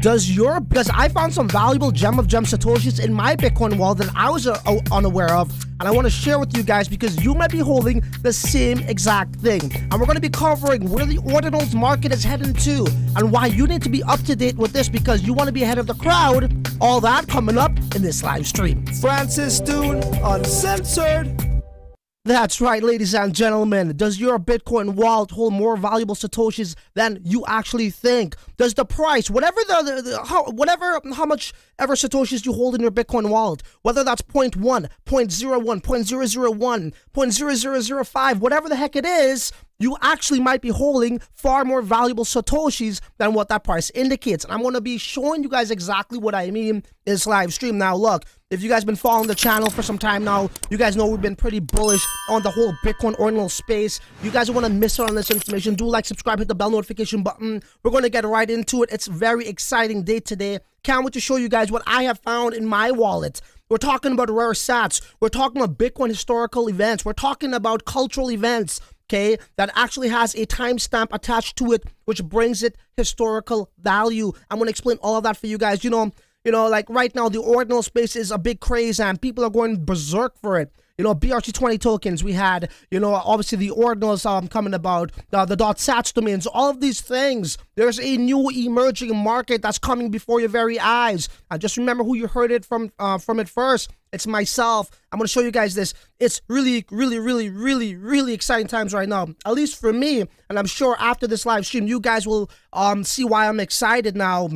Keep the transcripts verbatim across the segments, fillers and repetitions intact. Does your, because I found some valuable gem of gem Satoshis in my Bitcoin wallet that I was uh, unaware of, and I want to share with you guys because you might be holding the same exact thing. And we're going to be covering where the ordinals market is heading to and why you need to be up to date with this because you want to be ahead of the crowd. All that coming up in this live stream. Francis Dhun Uncensored. That's right, ladies and gentlemen. Does your Bitcoin wallet hold more valuable Satoshis than you actually think? Does the price, whatever the, the, the how, whatever, how much ever Satoshis you hold in your Bitcoin wallet, whether that's zero point one, zero point zero one, zero point zero zero one, zero point zero zero zero five, whatever the heck it is, you actually might be holding far more valuable Satoshis than what that price indicates. And I'm going to be showing you guys exactly what I mean in this live stream. Now, look, if you guys have been following the channel for some time now, you guys know we've been pretty bullish on the whole Bitcoin ordinal space. You guys don't want to miss out on this information. Do like, subscribe, hit the bell notification button. We're going to get right into it. It's a very exciting day today. Can't wait to show you guys what I have found in my wallet. We're talking about rare sats. We're talking about Bitcoin historical events. We're talking about cultural events. Okay, that actually has a timestamp attached to it, which brings it historical value. I'm going to explain all of that for you guys. You know, you know, like right now, the ordinal space is a big craze and people are going berserk for it. You know, B R C twenty tokens we had, you know, obviously the ordinals um, coming about, uh, the .sats domains, all of these things. There's a new emerging market that's coming before your very eyes. Uh, just remember who you heard it from, uh, from it first. It's myself. I'm going to show you guys this. It's really, really, really, really, really exciting times right now, at least for me. And I'm sure after this live stream, you guys will um, see why I'm excited now.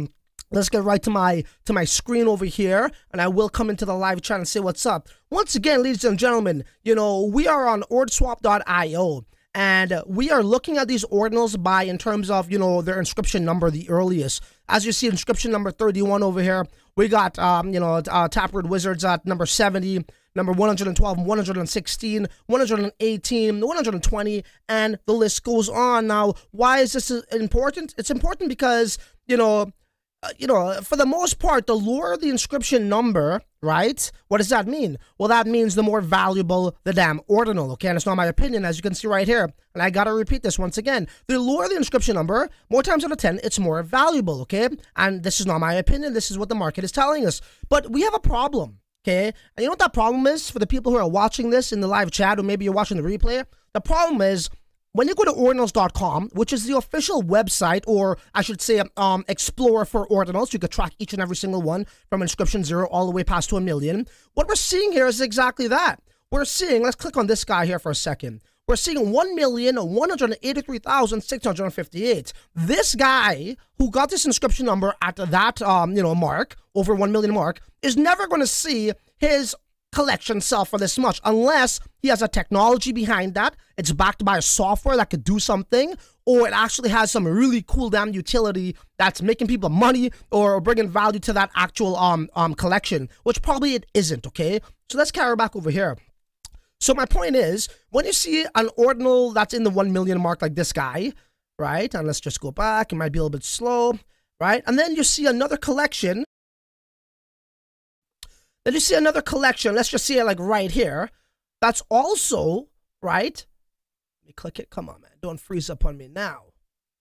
Let's get right to my to my screen over here, and I will come into the live chat and say what's up. Once again, ladies and gentlemen, you know, we are on Ord Swap dot i o, and we are looking at these ordinals by, in terms of, you know, their inscription number, the earliest. As you see, inscription number thirty-one over here. We got, um, you know, uh, Taproot Wizards at number seventy, number one hundred twelve, one hundred sixteen, one hundred eighteen, one hundred twenty, and the list goes on. Now, why is this important? It's important because, you know, you know, for the most part, the lower the inscription number, right? What does that mean? Well, that means the more valuable the damn ordinal, okay? And it's not my opinion, as you can see right here. And I gotta repeat this once again. The lower the inscription number, more times out of ten, it's more valuable, okay? And this is not my opinion. This is what the market is telling us. But we have a problem, okay? And you know what that problem is for the people who are watching this in the live chat, or maybe you're watching the replay? The problem is, when you go to ordinals dot com, which is the official website, or I should say um, explorer for ordinals, you could track each and every single one from inscription zero all the way past to a million. What we're seeing here is exactly that. We're seeing, let's click on this guy here for a second. We're seeing one million one hundred eighty-three thousand six hundred fifty-eight. This guy who got this inscription number at that um, you know, mark, over one million mark, is never going to see his collection sell for this much unless he has a technology behind that. It's backed by a software that could do something, or it actually has some really cool damn utility that's making people money or bringing value to that actual um um collection, which probably it isn't. Okay, so let's carry back over here. So my point is, when you see an ordinal that's in the one million mark like this guy, right? And let's just go back. It might be a little bit slow, right? And then you see another collection. Then you see another collection, let's just see it like right here. That's also, right? Let me click it, come on, man. Don't freeze up on me now.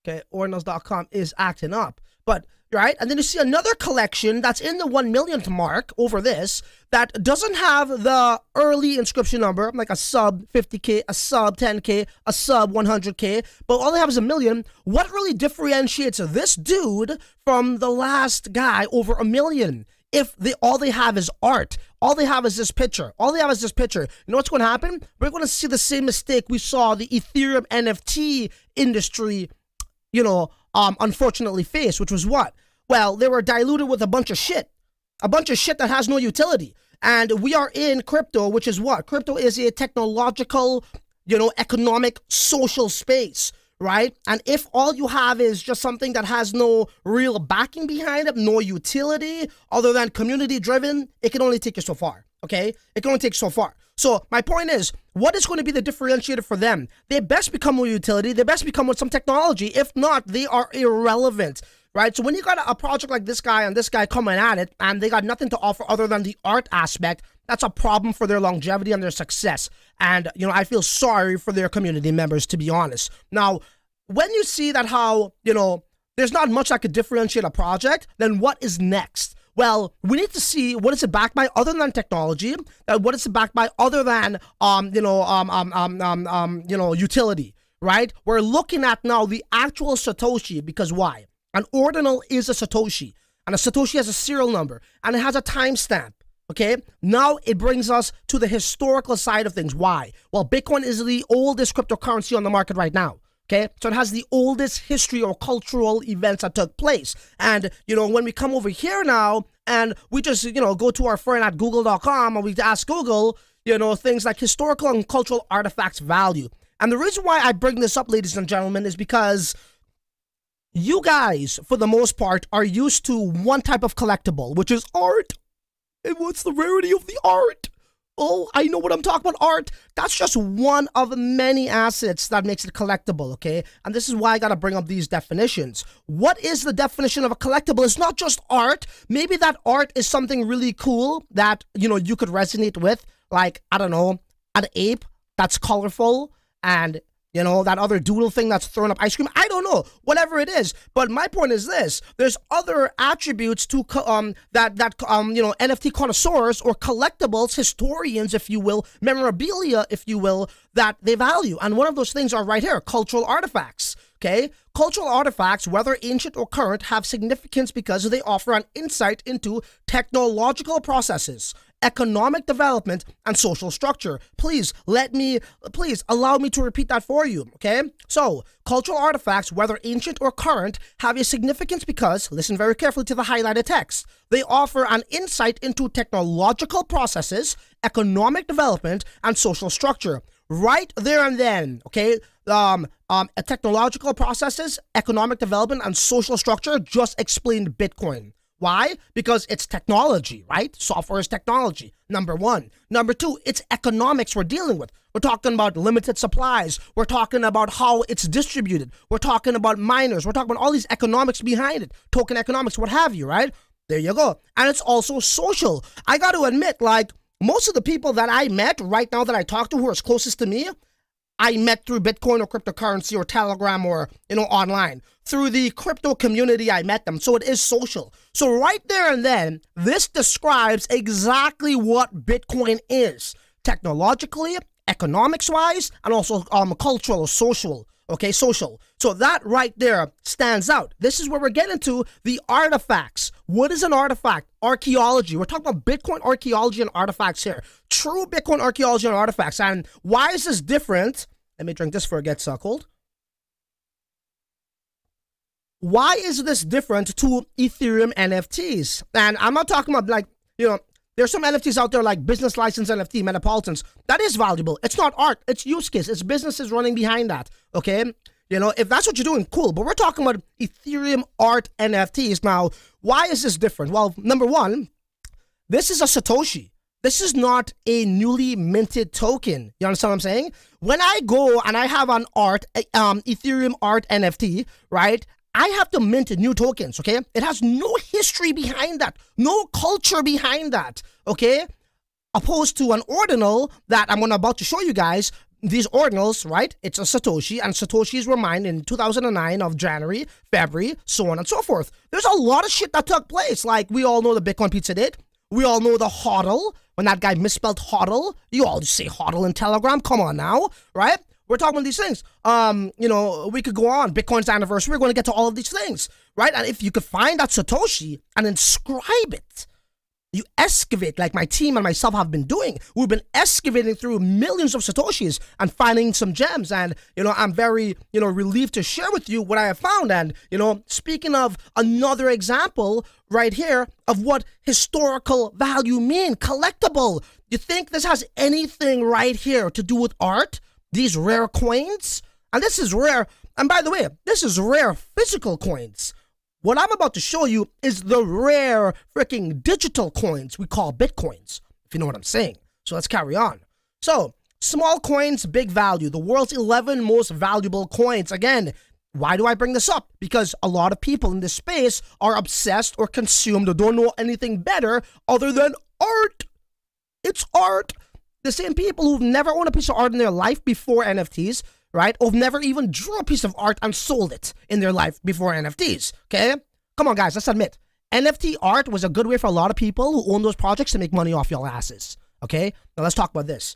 Okay, ordinals dot com is acting up. But, right, and then you see another collection that's in the one millionth mark over this that doesn't have the early inscription number, like a sub fifty K, a sub ten K, a sub one hundred K, but all they have is a million. What really differentiates this dude from the last guy over a million? If they all they have is art, all they have is this picture, all they have is this picture, you know what's going to happen? We're going to see the same mistake we saw the Ethereum N F T industry, you know, um, unfortunately face, which was what? Well, they were diluted with a bunch of shit, a bunch of shit that has no utility. And we are in crypto, which is what? Crypto is a technological, you know, economic, social space. Right? And if all you have is just something that has no real backing behind it, no utility, other than community driven, it can only take you so far. Okay? It can only take so far. So my point is, what is going to be the differentiator for them? They best become with utility. They best become with some technology. If not, they are irrelevant. Right? So when you got a project like this guy and this guy coming at it, and they got nothing to offer other than the art aspect, that's a problem for their longevity and their success. And, you know, I feel sorry for their community members, to be honest. Now, when you see that how, you know, there's not much that could differentiate a project, then what is next? Well, we need to see what is it backed by other than technology, and what is it backed by other than um, you know, um, um, um, um, um, you know, utility, right? We're looking at now the actual Satoshi, because why? An ordinal is a Satoshi, and a Satoshi has a serial number, and it has a timestamp. Okay, now it brings us to the historical side of things. Why? Well, Bitcoin is the oldest cryptocurrency on the market right now. Okay, so it has the oldest history or cultural events that took place. And, you know, when we come over here now and we just, you know, go to our friend at google dot com and we ask Google, you know, things like historical and cultural artifacts value. And the reason why I bring this up, ladies and gentlemen, is because you guys, for the most part, are used to one type of collectible, which is art. And what's the rarity of the art? Oh, I know what I'm talking about, art. That's just one of many assets that makes it collectible, okay? And this is why I gotta bring up these definitions. What is the definition of a collectible? It's not just art. Maybe that art is something really cool that, you know, you could resonate with. Like, I don't know, an ape that's colorful and, you know, that other doodle thing that's throwing up ice cream. I don't know, whatever it is. But my point is this: there's other attributes to um that that um you know, N F T connoisseurs or collectibles, historians, if you will, memorabilia, if you will, that they value. And one of those things are right here: cultural artifacts. Okay, cultural artifacts, whether ancient or current, have significance because they offer an insight into technological processes, economic development, and social structure. Please let me, please allow me to repeat that for you, okay? So, cultural artifacts, whether ancient or current, have a significance because, listen very carefully to the highlighted text, they offer an insight into technological processes, economic development, and social structure. Right there and then, okay? Um, um, technological processes, economic development, and social structure just explained Bitcoin. Why? Because it's technology, right? Software is technology, number one. Number two, it's economics we're dealing with. We're talking about limited supplies. We're talking about how it's distributed. We're talking about miners. We're talking about all these economics behind it, token economics, what have you, right? There you go. And it's also social. I got to admit, like, most of the people that I met right now that I talk to who are closest to me, I met through Bitcoin or cryptocurrency or Telegram or, you know, online. Through the crypto community, I met them. So it is social. So right there and then, this describes exactly what Bitcoin is. Technologically, economics-wise, and also um, cultural or social. Okay, social. So that right there stands out. This is where we're getting to the artifacts. What is an artifact? Archaeology. We're talking about Bitcoin archaeology and artifacts here. True Bitcoin archaeology and artifacts. And why is this different? Let me drink this before it gets uh, cold. Why is this different to Ethereum N F Ts? And I'm not talking about, like, you know, there's some N F Ts out there like business license N F T, Metropolitans. That is valuable. It's not art. It's use case. It's businesses running behind that. Okay? You know, if that's what you're doing, cool. But we're talking about Ethereum art N F Ts. Now, why is this different? Well, number one, this is a Satoshi. This is not a newly minted token. You understand what I'm saying? When I go and I have an art, um, Ethereum art N F T, right? I have to mint new tokens, okay? It has no history behind that, no culture behind that, okay? Opposed to an ordinal that I'm gonna about to show you guys, these ordinals, right? It's a Satoshi, and Satoshis were mined in two thousand nine of January, February, so on and so forth. There's a lot of shit that took place. Like, we all know the Bitcoin Pizza did. We all know the hodl, when that guy misspelled hodl. You all just say hodl in Telegram, come on now, right? We're talking about these things. Um, you know, we could go on. Bitcoin's anniversary. We're going to get to all of these things, right? And if you could find that Satoshi and inscribe it, you excavate, like my team and myself have been doing. We've been excavating through millions of Satoshis and finding some gems. And, you know, I'm very, you know, relieved to share with you what I have found. And, you know, speaking of another example right here of what historical value mean, collectible. You think this has anything right here to do with art? These rare coins, and this is rare, and by the way, this is rare physical coins. What I'm about to show you is the rare freaking digital coins we call Bitcoins, if you know what I'm saying. So let's carry on. So, small coins, big value, the world's eleven most valuable coins. Again, why do I bring this up? Because a lot of people in this space are obsessed or consumed or don't know anything better other than art. It's art. The same people who've never owned a piece of art in their life before N F Ts, right, who've never even drew a piece of art and sold it in their life before N F Ts, okay? Come on, guys, let's admit. N F T art was a good way for a lot of people who own those projects to make money off y'all asses, okay? Now let's talk about this.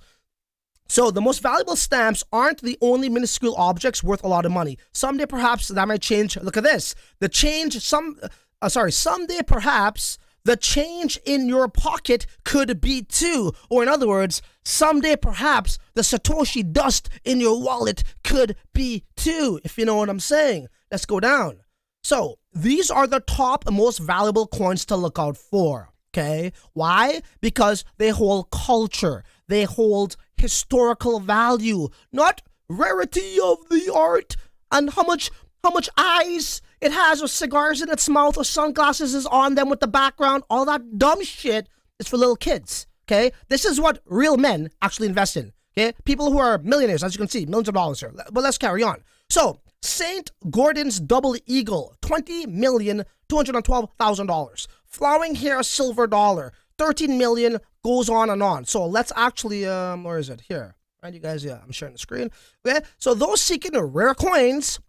So the most valuable stamps aren't the only minuscule objects worth a lot of money. Someday perhaps that might change. Look at this. The change, some, uh, sorry, someday perhaps the change in your pocket could be too. Or in other words, someday perhaps the Satoshi dust in your wallet could be too, if you know what I'm saying. Let's go down. So these are the top most valuable coins to look out for, okay? Why? Because they hold culture. They hold historical value, not rarity of the art and how much how much eyes it has or cigars in its mouth or sunglasses is on them with the background. All that dumb shit is for little kids, okay? This is what real men actually invest in, okay? People who are millionaires, as you can see, millions of dollars here. But let's carry on. So, Saint Gordon's Double Eagle, twenty million two hundred twelve thousand dollars. Flowing Hair Silver Dollar, thirteen million, goes on and on. So let's actually, um, where is it? Here, right, you guys? Yeah, I'm sharing the screen. Okay, so those seeking rare coins,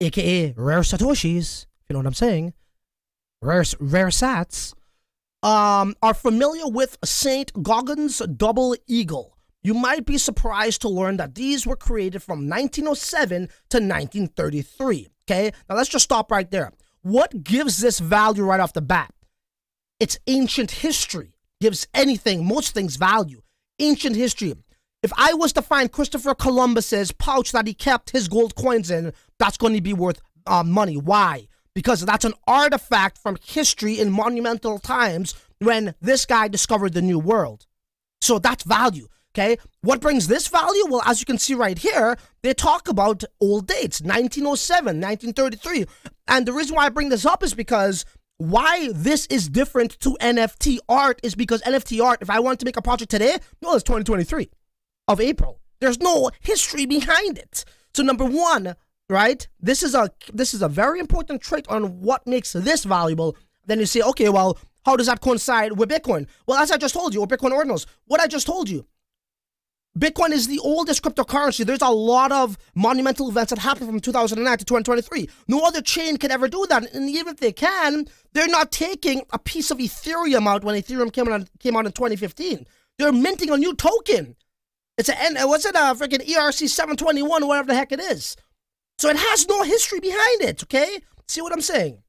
aka rare Satoshis, if you know what I'm saying, rare, rare Sats, um, are familiar with Saint Gordon's Double Eagle. You might be surprised to learn that these were created from nineteen oh seven to nineteen thirty-three. Okay, now let's just stop right there. What gives this value right off the bat? It's ancient history. Gives anything, most things, value. Ancient history. If I was to find Christopher Columbus's pouch that he kept his gold coins in, that's going to be worth uh, money. Why? Because that's an artifact from history in monumental times when this guy discovered the new world. So that's value. Okay, what brings this value? Well, as you can see right here, they talk about old dates, nineteen oh seven, nineteen thirty-three. And the reason why I bring this up is because why this is different to N F T art is because N F T art, if I want to make a project today, no, it's twenty twenty-three of April. There's no history behind it. So number one, right? This is a this is a very important trait on what makes this valuable. Then you say, okay, well, how does that coincide with Bitcoin? Well, as I just told you, or Bitcoin Ordinals, what I just told you, Bitcoin is the oldest cryptocurrency. There's a lot of monumental events that happened from two thousand nine to twenty twenty-three. No other chain can ever do that. And even if they can, they're not taking a piece of Ethereum out when Ethereum came out, came out in twenty fifteen. They're minting a new token. It's a, what's it, a freaking E R C seven twenty-one, whatever the heck it is. So it has no history behind it, okay? See what I'm saying?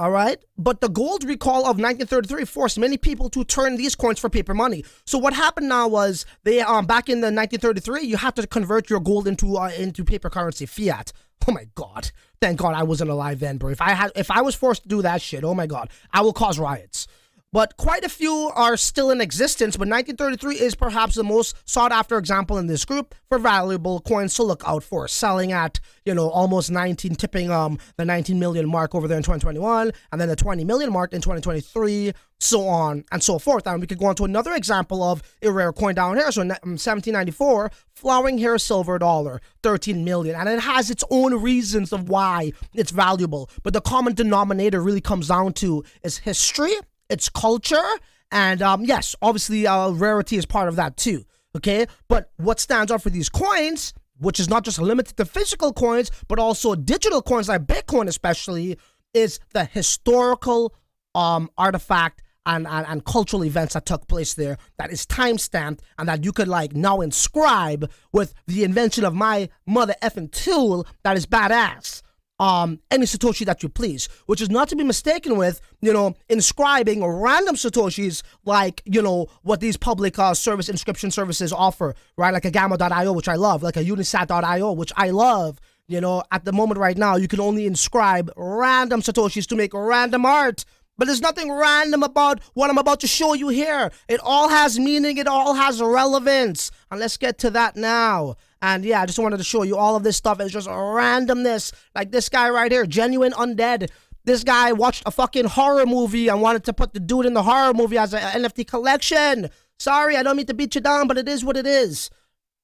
All right, but the gold recall of nineteen thirty-three forced many people to turn these coins for paper money. So what happened now was they um back in the nineteen thirty-three, you had to convert your gold into uh, into paper currency, fiat. Oh my God! Thank God I wasn't alive then, bro. If I had, if I was forced to do that shit, oh my God, I will cause riots. But quite a few are still in existence. But nineteen thirty-three is perhaps the most sought-after example in this group for valuable coins to look out for, selling at, you know, almost nineteen, tipping um the nineteen million mark over there in twenty twenty-one, and then the twenty million mark in twenty twenty-three, so on and so forth. And we could go on to another example of a rare coin down here. So in seventeen ninety-four, Flowing Hair Silver Dollar, thirteen million, and it has its own reasons of why it's valuable. But the common denominator really comes down to is history, it's culture, and um, yes, obviously uh, rarity is part of that too, okay? But what stands out for these coins, which is not just limited to physical coins, but also digital coins like Bitcoin especially, is the historical um, artifact and, and, and cultural events that took place there that is time-stamped and that you could like now inscribe with the invention of my mother effing tool that is badass. Um, any Satoshi that you please, which is not to be mistaken with, you know, inscribing random Satoshis like, you know, what these public uh, service inscription services offer, right? Like a Gamma dot i o, which I love, like a Unisat dot i o, which I love. You know, at the moment right now, you can only inscribe random Satoshis to make random art. But there's nothing random about what I'm about to show you here. It all has meaning. It all has relevance. And let's get to that now. And yeah, I just wanted to show you all of this stuff. It's just randomness. Like this guy right here, Genuine Undead. This guy watched a fucking horror movie and wanted to put the dude in the horror movie as an N F T collection. Sorry, I don't mean to beat you down, but it is what it is.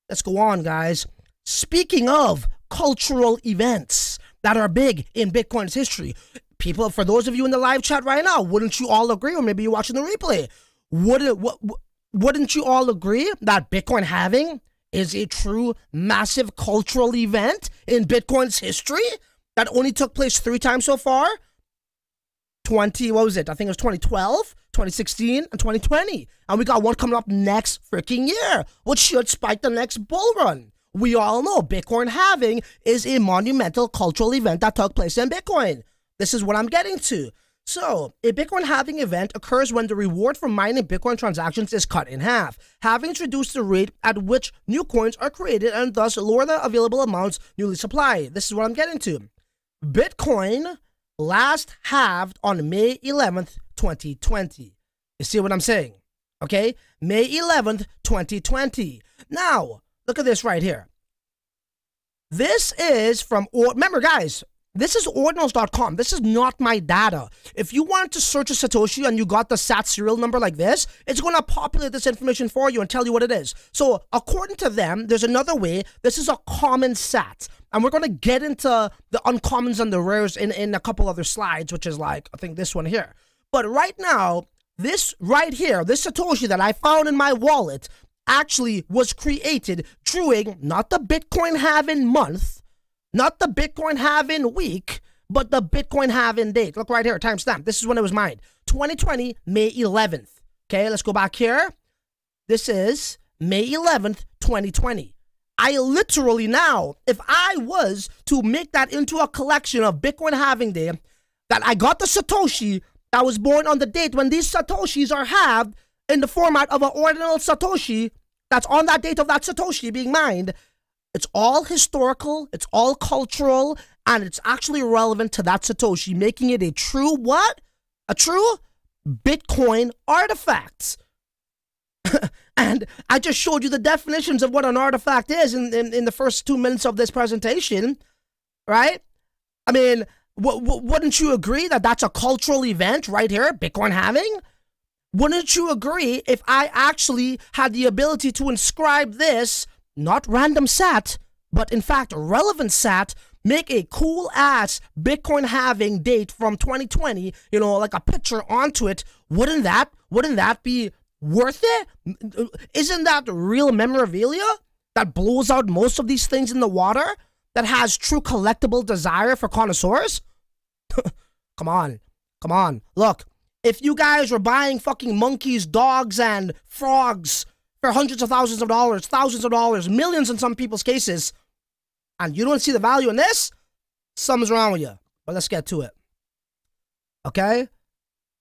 Let's go on, guys. Speaking of cultural events that are big in Bitcoin's history, people, for those of you in the live chat right now, wouldn't you all agree, or maybe you're watching the replay, would, wouldn't you all agree that Bitcoin halving is a true massive cultural event in Bitcoin's history that only took place three times so far. twenty, what was it? I think it was twenty twelve, twenty sixteen, and twenty twenty. And we got one coming up next freaking year, which should spike the next bull run. We all know Bitcoin halving is a monumental cultural event that took place in Bitcoin. This is what I'm getting to. So, a Bitcoin halving event occurs when the reward for mining Bitcoin transactions is cut in half, having reduced the rate at which new coins are created and thus lower the available amounts newly supplied. This is what I'm getting to. Bitcoin last halved on May eleventh, twenty twenty. You see what I'm saying? Okay? May eleventh, twenty twenty. Now, look at this right here. This is from, or remember guys, this is ordinals dot com. This is not my data. If you wanted to search a Satoshi and you got the S A T serial number like this, it's going to populate this information for you and tell you what it is. So according to them, there's another way. This is a common S A T. And we're going to get into the uncommons and the rares in, in a couple other slides, which is like, I think this one here. But right now, this right here, this Satoshi that I found in my wallet actually was created during not the Bitcoin halving month, not the Bitcoin halving week, but the Bitcoin halving date. Look right here, timestamp. This is when it was mined. twenty twenty, May eleventh. Okay, let's go back here. This is May eleventh, twenty twenty. I literally now, if I was to make that into a collection of Bitcoin halving day, that I got the Satoshi that was born on the date when these Satoshis are halved in the format of an ordinal Satoshi that's on that date of that Satoshi being mined, it's all historical, it's all cultural, and it's actually relevant to that Satoshi, making it a true what? A true Bitcoin artifact. And I just showed you the definitions of what an artifact is in, in, in the first two minutes of this presentation, right? I mean, w w wouldn't you agree that that's a cultural event right here, Bitcoin halving? Wouldn't you agree if I actually had the ability to inscribe this, not random S A T, but in fact relevant S A T, make a cool ass Bitcoin halving date from twenty twenty, you know, like a picture onto it? Wouldn't that, wouldn't that be worth it? Isn't that real memorabilia that blows out most of these things in the water, that has true collectible desire for connoisseurs? Come on, come on. Look, if you guys were buying fucking monkeys, dogs, and frogs for hundreds of thousands of dollars, thousands of dollars, millions in some people's cases, and you don't see the value in this, something's wrong with you. But let's get to it. Okay?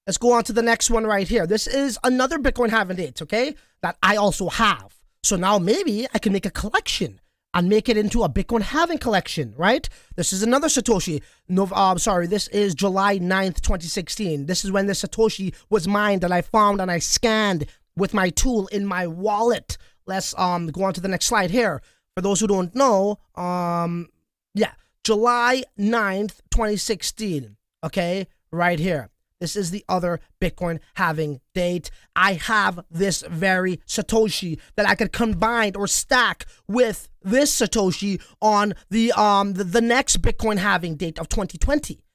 Let's go on to the next one right here. This is another Bitcoin halving date, okay? That I also have. So now maybe I can make a collection and make it into a Bitcoin halving collection, right? This is another Satoshi. No, I'm sorry, this is July ninth, twenty sixteen. This is when the Satoshi was mined that I found and I scanned with my tool in my wallet. Let's um go on to the next slide here. For those who don't know, um yeah, July ninth, twenty sixteen, okay, right here. This is the other Bitcoin halving date. I have this very Satoshi that I could combine or stack with this Satoshi on the um the, the next Bitcoin halving date of twenty twenty.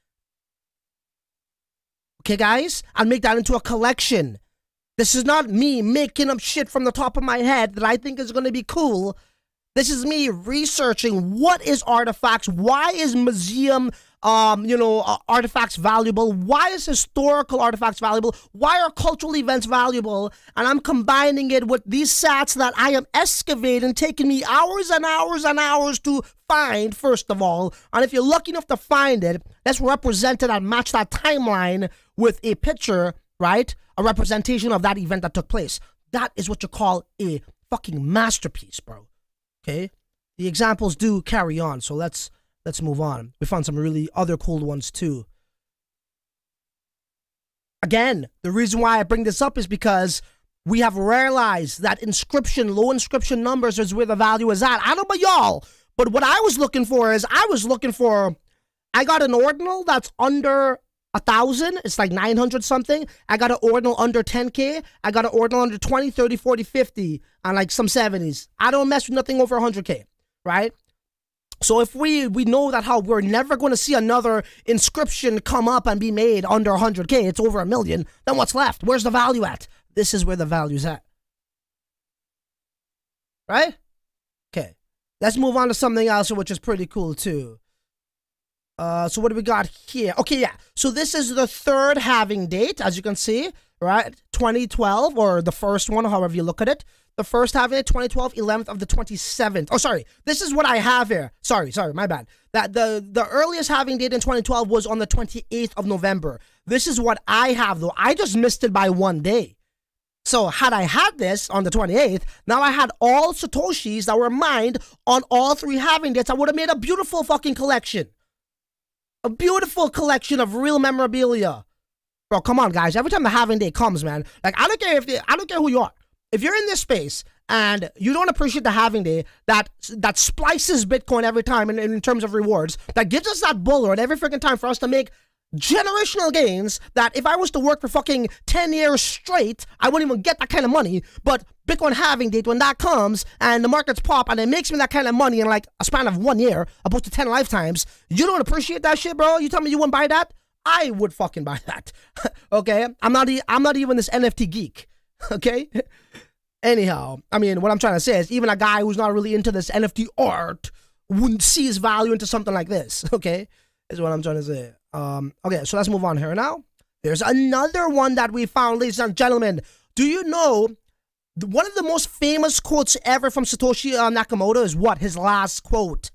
Okay, guys, I'll make that into a collection. This is not me making up shit from the top of my head that I think is going to be cool. This is me researching what is artifacts, why is museum, um, you know, uh, artifacts valuable, why is historical artifacts valuable, why are cultural events valuable, and I'm combining it with these sats that I am excavating, taking me hours and hours and hours to find, first of all. And if you're lucky enough to find it, let's represent it and match that timeline with a picture, right? A representation of that event that took place. That is what you call a fucking masterpiece, bro. Okay? The examples do carry on, so let's let's move on. We found some really other cool ones too. Again, the reason why I bring this up is because we have realized that inscription, low inscription numbers is where the value is at. I don't know about y'all, but what I was looking for is I was looking for, I got an ordinal that's under A thousand, it's like nine hundred something. I got an ordinal under ten K. I got an ordinal under twenty, thirty, forty, fifty, and like some seventies. I don't mess with nothing over one hundred K, right? So if we, we know that how we're never going to see another inscription come up and be made under one hundred K, it's over a million, then what's left? Where's the value at? This is where the value's at. Right? Let's move on to something else, which is pretty cool too. Uh, so what do we got here? Okay, yeah. So this is the third halving date, as you can see, right? twenty twelve, or the first one, however you look at it. The first halving date, twenty twelve, eleventh of the twenty-seventh. Oh, sorry. This is what I have here. Sorry, sorry, my bad. That the, the earliest halving date in twenty twelve was on the twenty-eighth of November. This is what I have, though. I just missed it by one day. So had I had this on the twenty-eighth, now I had all Satoshis that were mined on all three halving dates. I would have made a beautiful fucking collection. A beautiful collection of real memorabilia. Bro, come on, guys. Every time the halving day comes, man, like, I don't care if they, I don't care who you are. If you're in this space and you don't appreciate the halving day that that splices Bitcoin every time in, in terms of rewards, that gives us that bull run every freaking time for us to make generational gains that if I was to work for fucking ten years straight, I wouldn't even get that kind of money. But Bitcoin halving date, when that comes and the markets pop and it makes me that kind of money in like a span of one year opposed to ten lifetimes, you don't appreciate that shit, bro? You tell me you wouldn't buy that? I would fucking buy that. Okay? I'm not, e I'm not even this N F T geek. Okay? Anyhow, I mean, what I'm trying to say is even a guy who's not really into this N F T art wouldn't see his value into something like this. Okay? Is what I'm trying to say. Um, okay, so let's move on here now. There's another one that we found, ladies and gentlemen. Do you know, one of the most famous quotes ever from Satoshi uh, Nakamoto is what? His last quote.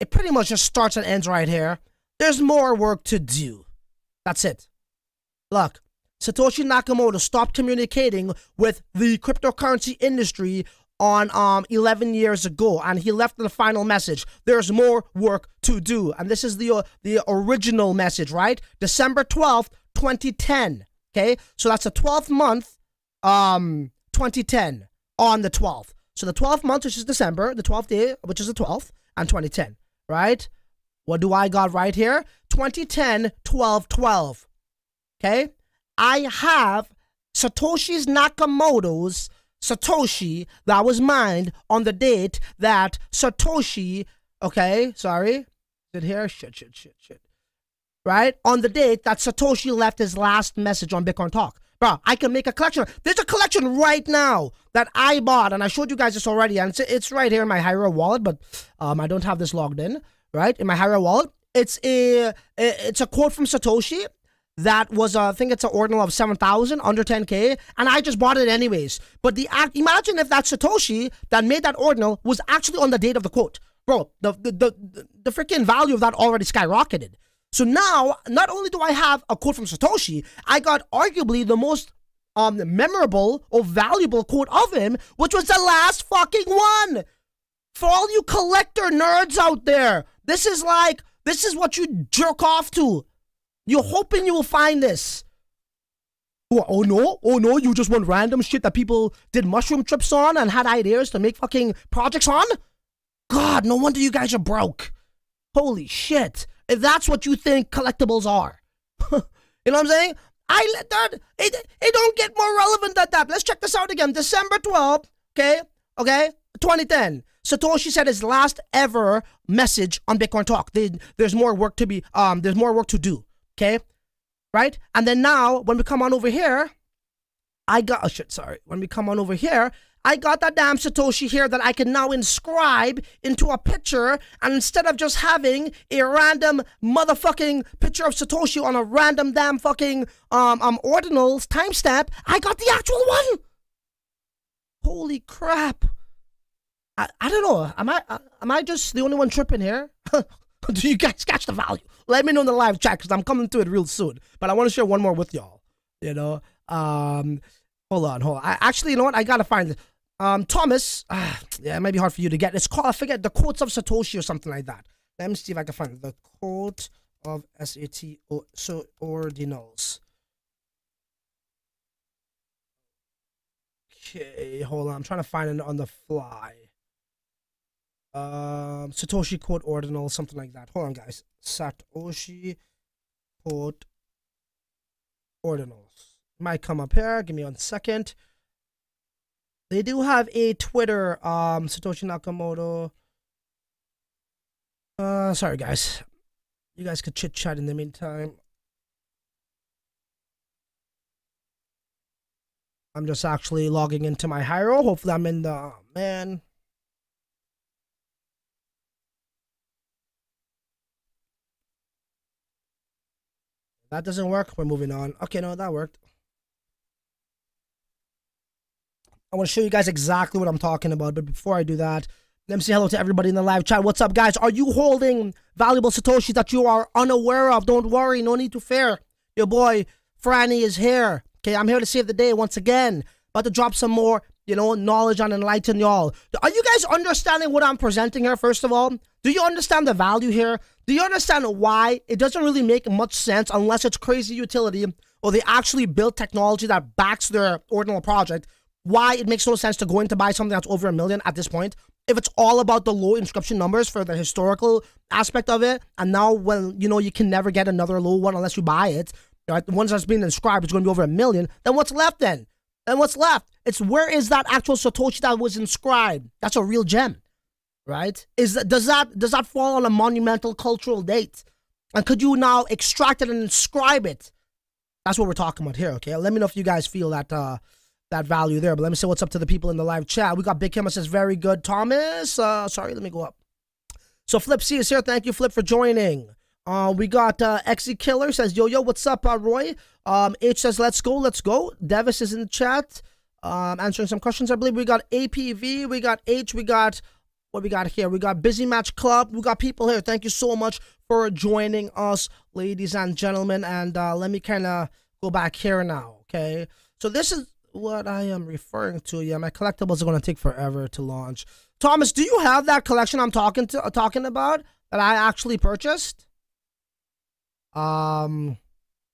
It pretty much just starts and ends right here. There's more work to do. That's it. Look, Satoshi Nakamoto stopped communicating with the cryptocurrency industry on um, eleven years ago, and he left the final message. There's more work to do. And this is the uh, the original message, right? December twelfth, twenty ten. Okay, so that's the twelfth month, um, twenty ten, on the twelfth. So the twelfth month, which is December, the twelfth day, which is the twelfth, and twenty ten, right? What do I got right here? twenty ten, twelve, twelve, okay? I have Satoshi Nakamoto's Satoshi that was mined on the date that Satoshi, okay, sorry, is it here? Shit, shit, shit, shit. Right? On the date that Satoshi left his last message on Bitcoin Talk. Bro, I can make a collection. There's a collection right now that I bought, and I showed you guys this already, and it's, it's right here in my Hiro wallet, but um, I don't have this logged in, right? In my Hiro wallet. It's a, it's a quote from Satoshi. That was, uh, I think it's an ordinal of seven thousand, under ten K, and I just bought it anyways. But the act, imagine if that Satoshi that made that ordinal was actually on the date of the quote. Bro, the, the, the, the freaking value of that already skyrocketed. So now, not only do I have a quote from Satoshi, I got arguably the most um, memorable or valuable quote of him, which was the last fucking one. For all you collector nerds out there, this is like, this is what you jerk off to. You're hoping you will find this. Oh, oh no, oh no, you just want random shit that people did mushroom trips on and had ideas to make fucking projects on? God, no wonder you guys are broke. Holy shit. If that's what you think collectibles are. You know what I'm saying? I let that, it, it don't get more relevant than that. Let's check this out again. December twelfth, okay, okay, twenty ten. Satoshi said his last ever message on Bitcoin Talk. They, there's more work to be, um, there's more work to do. Okay, right? And then now, when we come on over here, I got, oh shit, sorry. When we come on over here, I got that damn Satoshi here that I can now inscribe into a picture, and instead of just having a random motherfucking picture of Satoshi on a random damn fucking um, um ordinals timestamp, I got the actual one! Holy crap. I, I don't know, am I, am I just the only one tripping here? Do you guys catch the value? Let me know in the live chat, because I'm coming to it real soon. But I want to share one more with y'all. You know? Um, hold on, hold on. I, actually, you know what? I got to find this. Um, Thomas, uh, yeah, it might be hard for you to get. It's called, I forget, the quotes of Satoshi or something like that. Let me see if I can find it. The quote of S A T O, so ordinals. Okay, hold on. I'm trying to find it on the fly. Um, Satoshi quote ordinal, something like that. Hold on, guys. Satoshi quote ordinals might come up here. Give me one second. They do have a Twitter. Um, Satoshi Nakamoto. Uh, sorry, guys. You guys could chit chat in the meantime. I'm just actually logging into my Hiro. Hopefully, I'm in the oh, man. That doesn't work. We're moving on. Okay, no, that worked. I want to show you guys exactly what I'm talking about, but before I do that, let me say hello to everybody in the live chat. What's up, guys? Are you holding valuable satoshis that you are unaware of? Don't worry. No need to fear. Your boy, Franny, is here. Okay, I'm here to save the day once again. About to drop some more, you know, knowledge and enlighten y'all. Are you guys understanding what I'm presenting here, first of all? Do you understand the value here? Do you understand why it doesn't really make much sense unless it's crazy utility or they actually build technology that backs their ordinal project? Why it makes no sense to go in to buy something that's over a million at this point? If it's all about the low inscription numbers for the historical aspect of it, and now when, you know, you can never get another low one unless you buy it, right? Once that's been inscribed, it's going to be over a million. Then what's left then? And what's left? It's where is that actual satoshi that was inscribed? That's a real gem, right? Is that, does that does that fall on a monumental cultural date? And could you now extract it and inscribe it? That's what we're talking about here, okay? Let me know if you guys feel that uh, that value there. But let me say what's up to the people in the live chat. We got Big Kim says, very good, Thomas. Uh, sorry, let me go up. So Flip C is here. Thank you, Flip, for joining. Uh, we got uh, X E Killer says, yo, yo, what's up, uh, Roy? Um, H says, let's go, let's go. Davis is in the chat, um, answering some questions, I believe. We got A P V, we got H, we got, what we got here? We got Busy Match Club. We got people here. Thank you so much for joining us, ladies and gentlemen. And uh, let me kind of go back here now, okay? So this is what I am referring to. Yeah, my collectibles are going to take forever to launch. Thomas, do you have that collection I'm talking to, uh, talking about that I actually purchased? Um,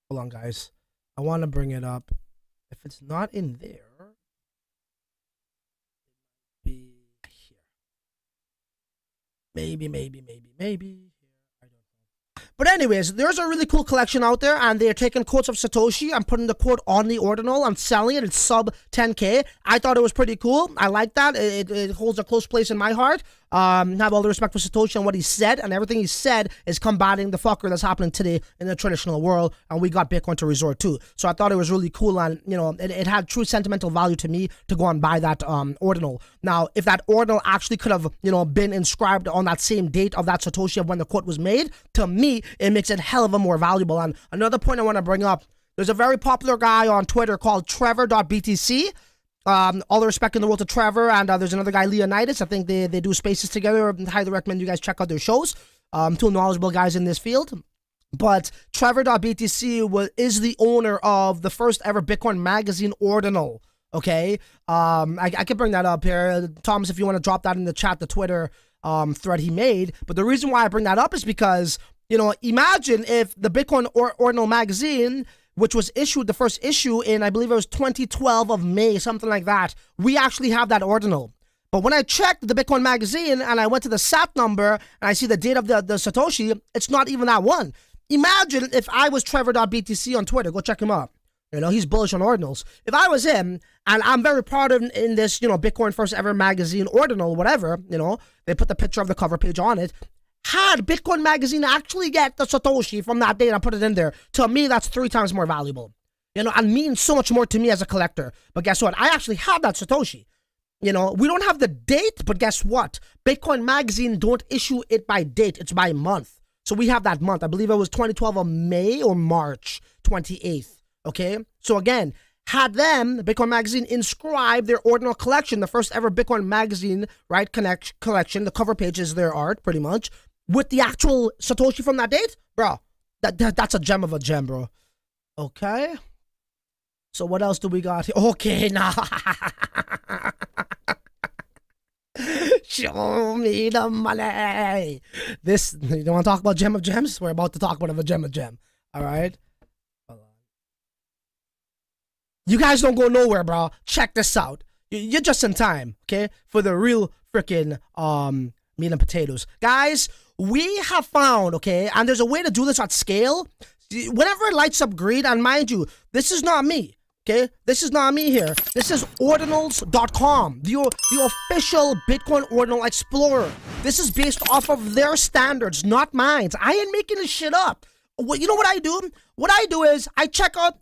hold on, guys. I want to bring it up. If it's not in there, be here. Maybe, maybe, maybe, maybe. I don't know. But anyways, there's a really cool collection out there, and they're taking quotes of satoshi. I'm putting the quote on the ordinal. I'm selling it. It's sub ten K. I thought it was pretty cool. I like that. It, it, it holds a close place in my heart. Um, have all the respect for satoshi and what he said, and everything he said is combating the fucker that's happening today in the traditional world, and we got Bitcoin to resort to. So I thought it was really cool, and you know, it, it had true sentimental value to me to go and buy that um, ordinal. Now, if that ordinal actually could have, you know, been inscribed on that same date of that satoshi of when the quote was made, to me, it makes it hell of a more valuable. And another point I want to bring up, there's a very popular guy on Twitter called Trevor dot B T C. Um, all the respect in the world to Trevor, and uh, there's another guy, Leonidas. I think they, they do spaces together. I highly recommend you guys check out their shows. Um, two knowledgeable guys in this field. But Trevor dot B T C was, is the owner of the first ever Bitcoin Magazine Ordinal, okay? Um, I, I can bring that up here. Thomas, if you want to drop that in the chat, the Twitter um, thread he made. But the reason why I bring that up is because, you know, imagine if the Bitcoin or Ordinal Magazine, which was issued, the first issue in, I believe it was twenty twelve of May, something like that. We actually have that ordinal. But when I checked the Bitcoin Magazine and I went to the S A T number and I see the date of the, the satoshi, it's not even that one. Imagine if I was Trevor dot B T C on Twitter. Go check him out. You know, he's bullish on ordinals. If I was him, and I'm very proud of in this, you know, Bitcoin First Ever Magazine Ordinal, whatever, you know, they put the picture of the cover page on it. Had Bitcoin Magazine actually get the satoshi from that day and I put it in there, to me, that's three times more valuable. You know, and means so much more to me as a collector. But guess what? I actually have that satoshi. You know, we don't have the date, but guess what? Bitcoin Magazine don't issue it by date. It's by month. So we have that month. I believe it was twenty twelve of May or March twenty-eighth. Okay? So again, had them, Bitcoin Magazine, inscribe their ordinal collection, the first ever Bitcoin Magazine, right, connect, collection, the cover page is their art, pretty much, with the actual satoshi from that date, bro, that, that that's a gem of a gem, bro. Okay. So what else do we got here? Okay, now. Show me the money. This, you don't want to talk about gem of gems? We're about to talk about a gem of gem. All right. You guys don't go nowhere, bro. Check this out. You're just in time, okay, for the real freaking um meat and potatoes, guys. We have found, okay, and there's a way to do this at scale. Whenever it lights up green, and mind you, this is not me, okay? This is not me here. This is ordinals dot com, the, the official Bitcoin Ordinal Explorer. This is based off of their standards, not mine. I ain't making this shit up. You know what I do? What I do is I check out,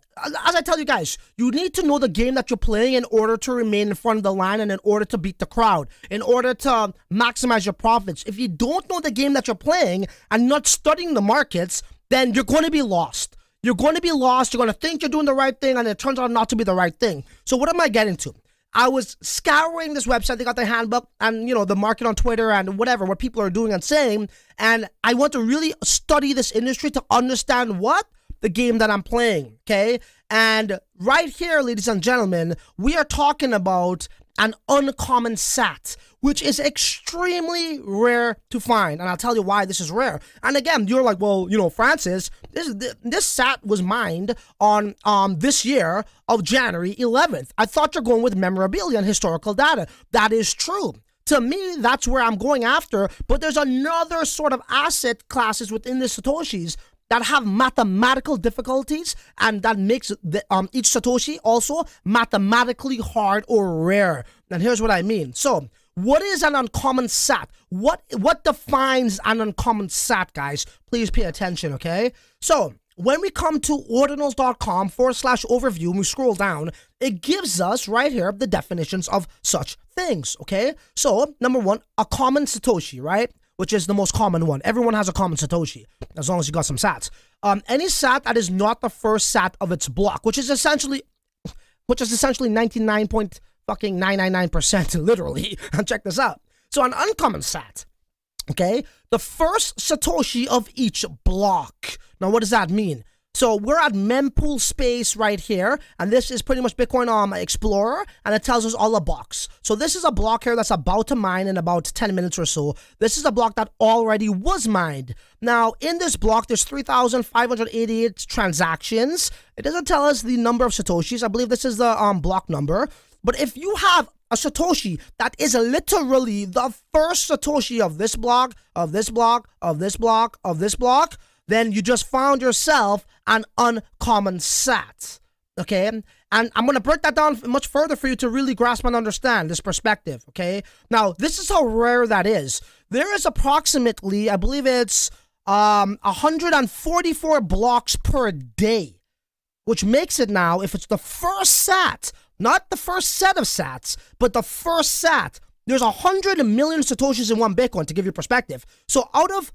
as I tell you guys, you need to know the game that you're playing in order to remain in front of the line and in order to beat the crowd, in order to maximize your profits. If you don't know the game that you're playing and not studying the markets, then you're going to be lost. You're going to be lost. You're going to think you're doing the right thing, and it turns out not to be the right thing. So what am I getting to? I was scouring this website. They got the handbook and, you know, the market on Twitter and whatever, what people are doing and saying. And I want to really study this industry to understand what the game that I'm playing, okay? And right here, ladies and gentlemen, we are talking about an uncommon sat, which is extremely rare to find. And I'll tell you why this is rare. And again, you're like, well, you know, Francis, this this sat was mined on um this year of January eleventh. I thought you're going with memorabilia and historical data. That is true. To me, that's where I'm going after. But there's another sort of asset classes within the Satoshis that have mathematical difficulties, and that makes the, um, each Satoshi also mathematically hard or rare. And here's what I mean. So what is an uncommon sat? What what defines an uncommon sat, guys? Please pay attention, okay? So when we come to ordinals.com forward slash overview, and we scroll down, it gives us right here the definitions of such things, okay? So number one, a common Satoshi, right? Which is the most common one. Everyone has a common Satoshi, as long as you got some sats. Um, any sat that is not the first sat of its block, which is essentially, which is essentially ninety-nine point nine nine nine percent, literally. And check this out. So an uncommon sat, okay? The first Satoshi of each block. Now, what does that mean? So we're at mempool space right here, and this is pretty much Bitcoin um, Explorer, and it tells us all the blocks. So this is a block here that's about to mine in about ten minutes or so. This is a block that already was mined. Now, in this block, there's three thousand five hundred eighty-eight transactions. It doesn't tell us the number of Satoshis. I believe this is the um, block number. But if you have a Satoshi that is literally the first Satoshi of this block, of this block, of this block, of this block, then you just found yourself an uncommon sat, okay? And I'm gonna break that down much further for you to really grasp and understand this perspective, okay? Now, this is how rare that is. There is approximately, I believe it's um, one hundred forty-four blocks per day, which makes it now, if it's the first sat, not the first set of sats, but the first sat, there's one hundred million Satoshis in one Bitcoin, to give you perspective. So out of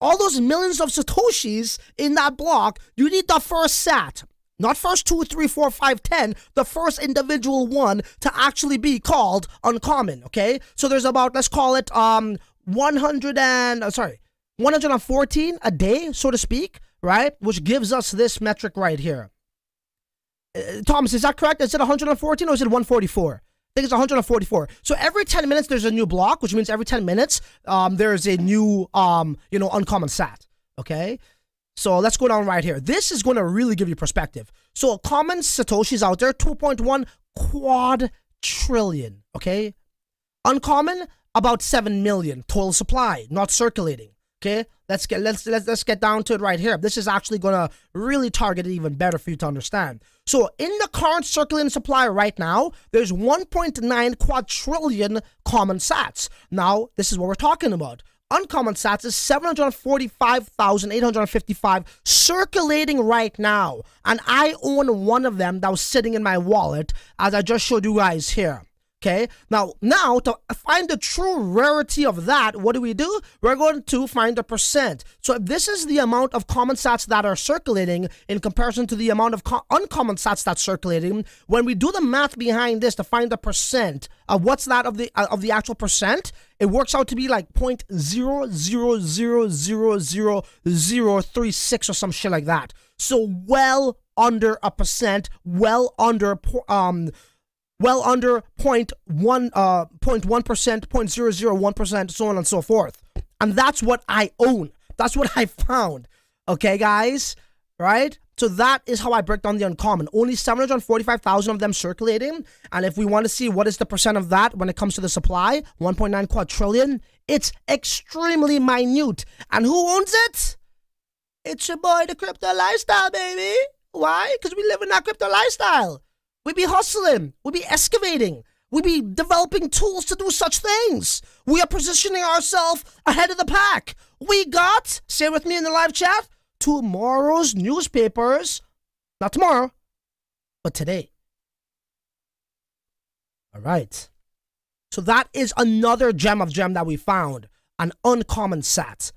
all those millions of Satoshis in that block, you need the first sat, not first two, three, four, five, ten, the first individual one to actually be called uncommon, okay? So there's about, let's call it um one hundred and, oh, sorry, one hundred fourteen a day, so to speak, right? Which gives us this metric right here. Uh, Thomas, is that correct? Is it one hundred fourteen or is it one forty-four? I think it's one hundred forty-four. So every ten minutes, there's a new block, which means every ten minutes, um, there's a new, um, you know, uncommon sat, okay? So let's go down right here. This is going to really give you perspective. So common Satoshis out there, two point one quadrillion, okay? Uncommon, about seven million total supply, not circulating, okay? Let's get, let's, let's, let's get down to it right here. This is actually going to really target it even better for you to understand. So in the current circulating supply right now, there's one point nine quadrillion common sats. Now, this is what we're talking about. Uncommon sats is seven hundred forty-five thousand eight hundred fifty-five circulating right now. And I own one of them that was sitting in my wallet, as I just showed you guys here. Okay, now, now to find the true rarity of that, what do we do? We're going to find the percent. So if this is the amount of common sats that are circulating in comparison to the amount of uncommon sats that's circulating, when we do the math behind this to find the percent, uh, what's that of the uh, of the actual percent? It works out to be like zero point zero zero zero zero zero three six or some shit like that. So well under a percent, well under... um. well under zero point one percent, zero point zero zero one percent, so on and so forth. And that's what I own. That's what I found. Okay, guys? Right? So that is how I break down the uncommon. Only seven hundred forty-five thousand of them circulating. And if we want to see what is the percent of that when it comes to the supply, one point nine quadrillion, it's extremely minute. And who owns it? It's your boy, the crypto lifestyle, baby. Why? Because we live in that crypto lifestyle. We be hustling, we be excavating, we be developing tools to do such things. We are positioning ourselves ahead of the pack. We got, say with me in the live chat, tomorrow's newspapers. Not tomorrow, but today. All right. So that is another gem of gem that we found, an uncommon sat.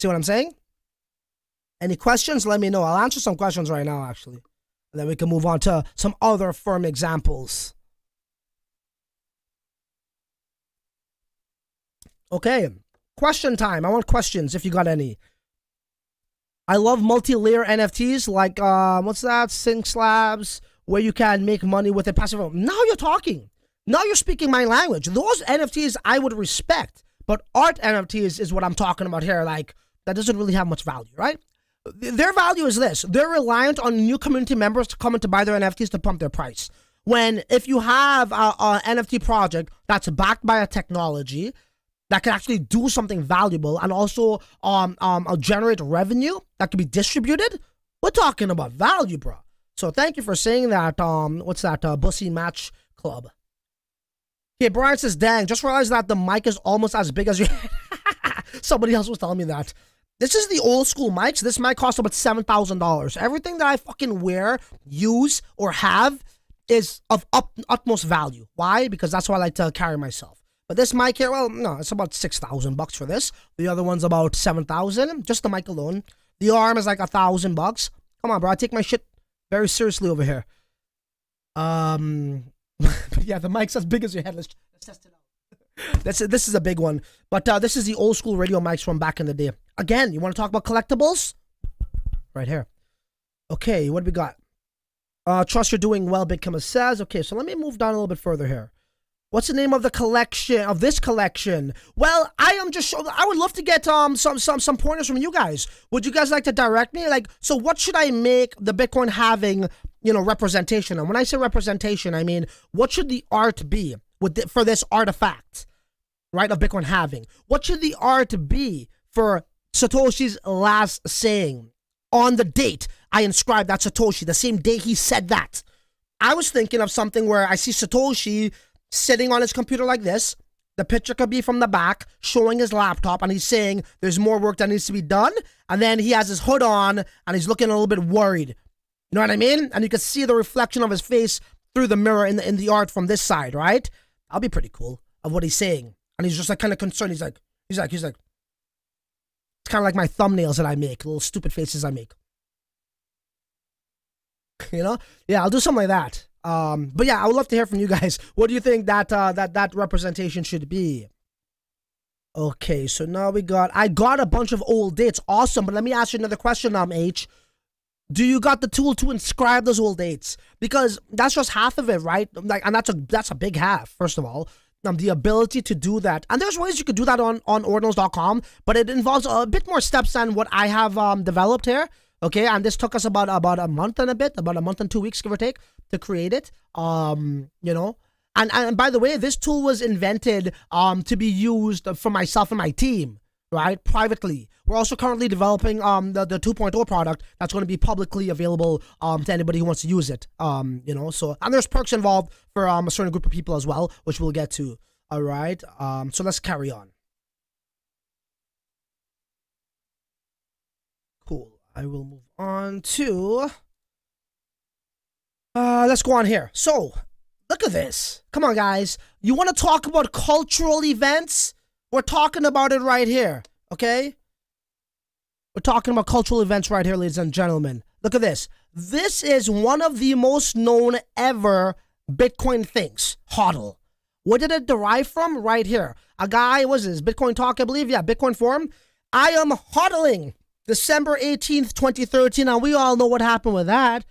See what I'm saying? Any questions? Let me know. I'll answer some questions right now, actually. And then we can move on to some other firm examples. Okay, question time. I want questions if you got any. I love multi-layer N F Ts like, uh, what's that, Sync Slabs, where you can make money with a passive. Now you're talking. Now you're speaking my language. Those N F Ts I would respect, but art N F Ts is what I'm talking about here. Like, that doesn't really have much value, right? Their value is this. They're reliant on new community members to come in to buy their N F Ts to pump their price. When if you have an N F T project that's backed by a technology that can actually do something valuable and also um, um, generate revenue that can be distributed, we're talking about value, bro. So thank you for saying that, um, what's that, uh, Bussy Match Club. Okay, Brian says, dang, just realized that the mic is almost as big as you. Somebody else was telling me that. This is the old school mics. This mic costs about seven thousand dollars. Everything that I fucking wear, use, or have is of up, utmost value. Why? Because that's what I like to carry myself. But this mic here, well, no, it's about six thousand bucks for this. The other one's about seven thousand, just the mic alone. The arm is like a thousand bucks. Come on, bro, I take my shit very seriously over here. Um, yeah, the mic's as big as your head. Let's, let's test it out. That's, this is a big one. But uh, this is the old school radio mics from back in the day. Again, you want to talk about collectibles? Right here. Okay, what do we got? Uh, trust you're doing well, Bitcomer says. Okay, so let me move down a little bit further here. What's the name of the collection, of this collection? Well, I am just, show, I would love to get um some, some some pointers from you guys. Would you guys like to direct me? Like, so what should I make the Bitcoin having, you know, representation? And when I say representation, I mean, what should the art be with the, for this artifact, right, of Bitcoin having? What should the art be for Satoshi's last saying on the date I inscribed that Satoshi, the same day he said that? I was thinking of something where I see Satoshi sitting on his computer like this, the picture could be from the back, showing his laptop, and he's saying there's more work that needs to be done, and then he has his hood on, and he's looking a little bit worried. You know what I mean? And you can see the reflection of his face through the mirror in the, in the art from this side, right? That'll be pretty cool, of what he's saying. And he's just like kind of concerned, he's like, he's like, he's like, it's kind of like my thumbnails that I make, little stupid faces I make. You know? Yeah, I'll do something like that. Um, but yeah, I would love to hear from you guys. What do you think that uh, that that representation should be? Okay, so now we got, I got a bunch of old dates. Awesome, but let me ask you another question, um, H. Do you got the tool to inscribe those old dates? Because that's just half of it, right? Like, and that's a that's a big half. First of all, um, the ability to do that, and there's ways you could do that on on ordinals dot com, but it involves a bit more steps than what I have um developed here. Okay, and this took us about about a month and a bit, about a month and two weeks, give or take, to create it, um, you know. And, and by the way, this tool was invented um, to be used for myself and my team, right, privately. We're also currently developing um, the, the two point oh product that's going to be publicly available um, to anybody who wants to use it, um, you know. So, and there's perks involved for um, a certain group of people as well, which we'll get to, all right. Um, so let's carry on. I will move on to, uh, let's go on here. So, look at this. Come on, guys. You want to talk about cultural events? We're talking about it right here, okay? We're talking about cultural events right here, ladies and gentlemen. Look at this. This is one of the most known ever Bitcoin things, HODL. What did it derive from? Right here. A guy, what is this, Bitcoin Talk, I believe? Yeah, Bitcoin Forum. I am HODLing. December eighteenth, twenty thirteen, and we all know what happened with that.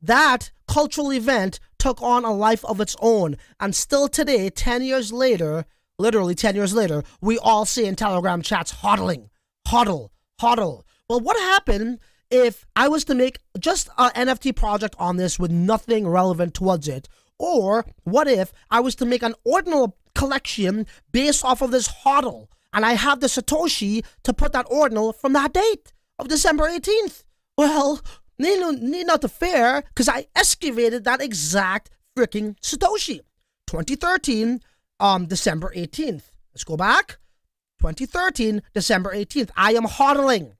That cultural event took on a life of its own. And still today, ten years later, literally ten years later, we all see in Telegram chats, HODLing, HODL, HODL. Well, what happened if I was to make just an N F T project on this with nothing relevant towards it? Or what if I was to make an ordinal collection based off of this HODL? And I have the Satoshi to put that ordinal from that date of December eighteenth. Well, need, no, need not to fear, because I excavated that exact freaking Satoshi. twenty thirteen, um, December eighteenth. Let's go back. twenty thirteen, December eighteenth. I am HODLing.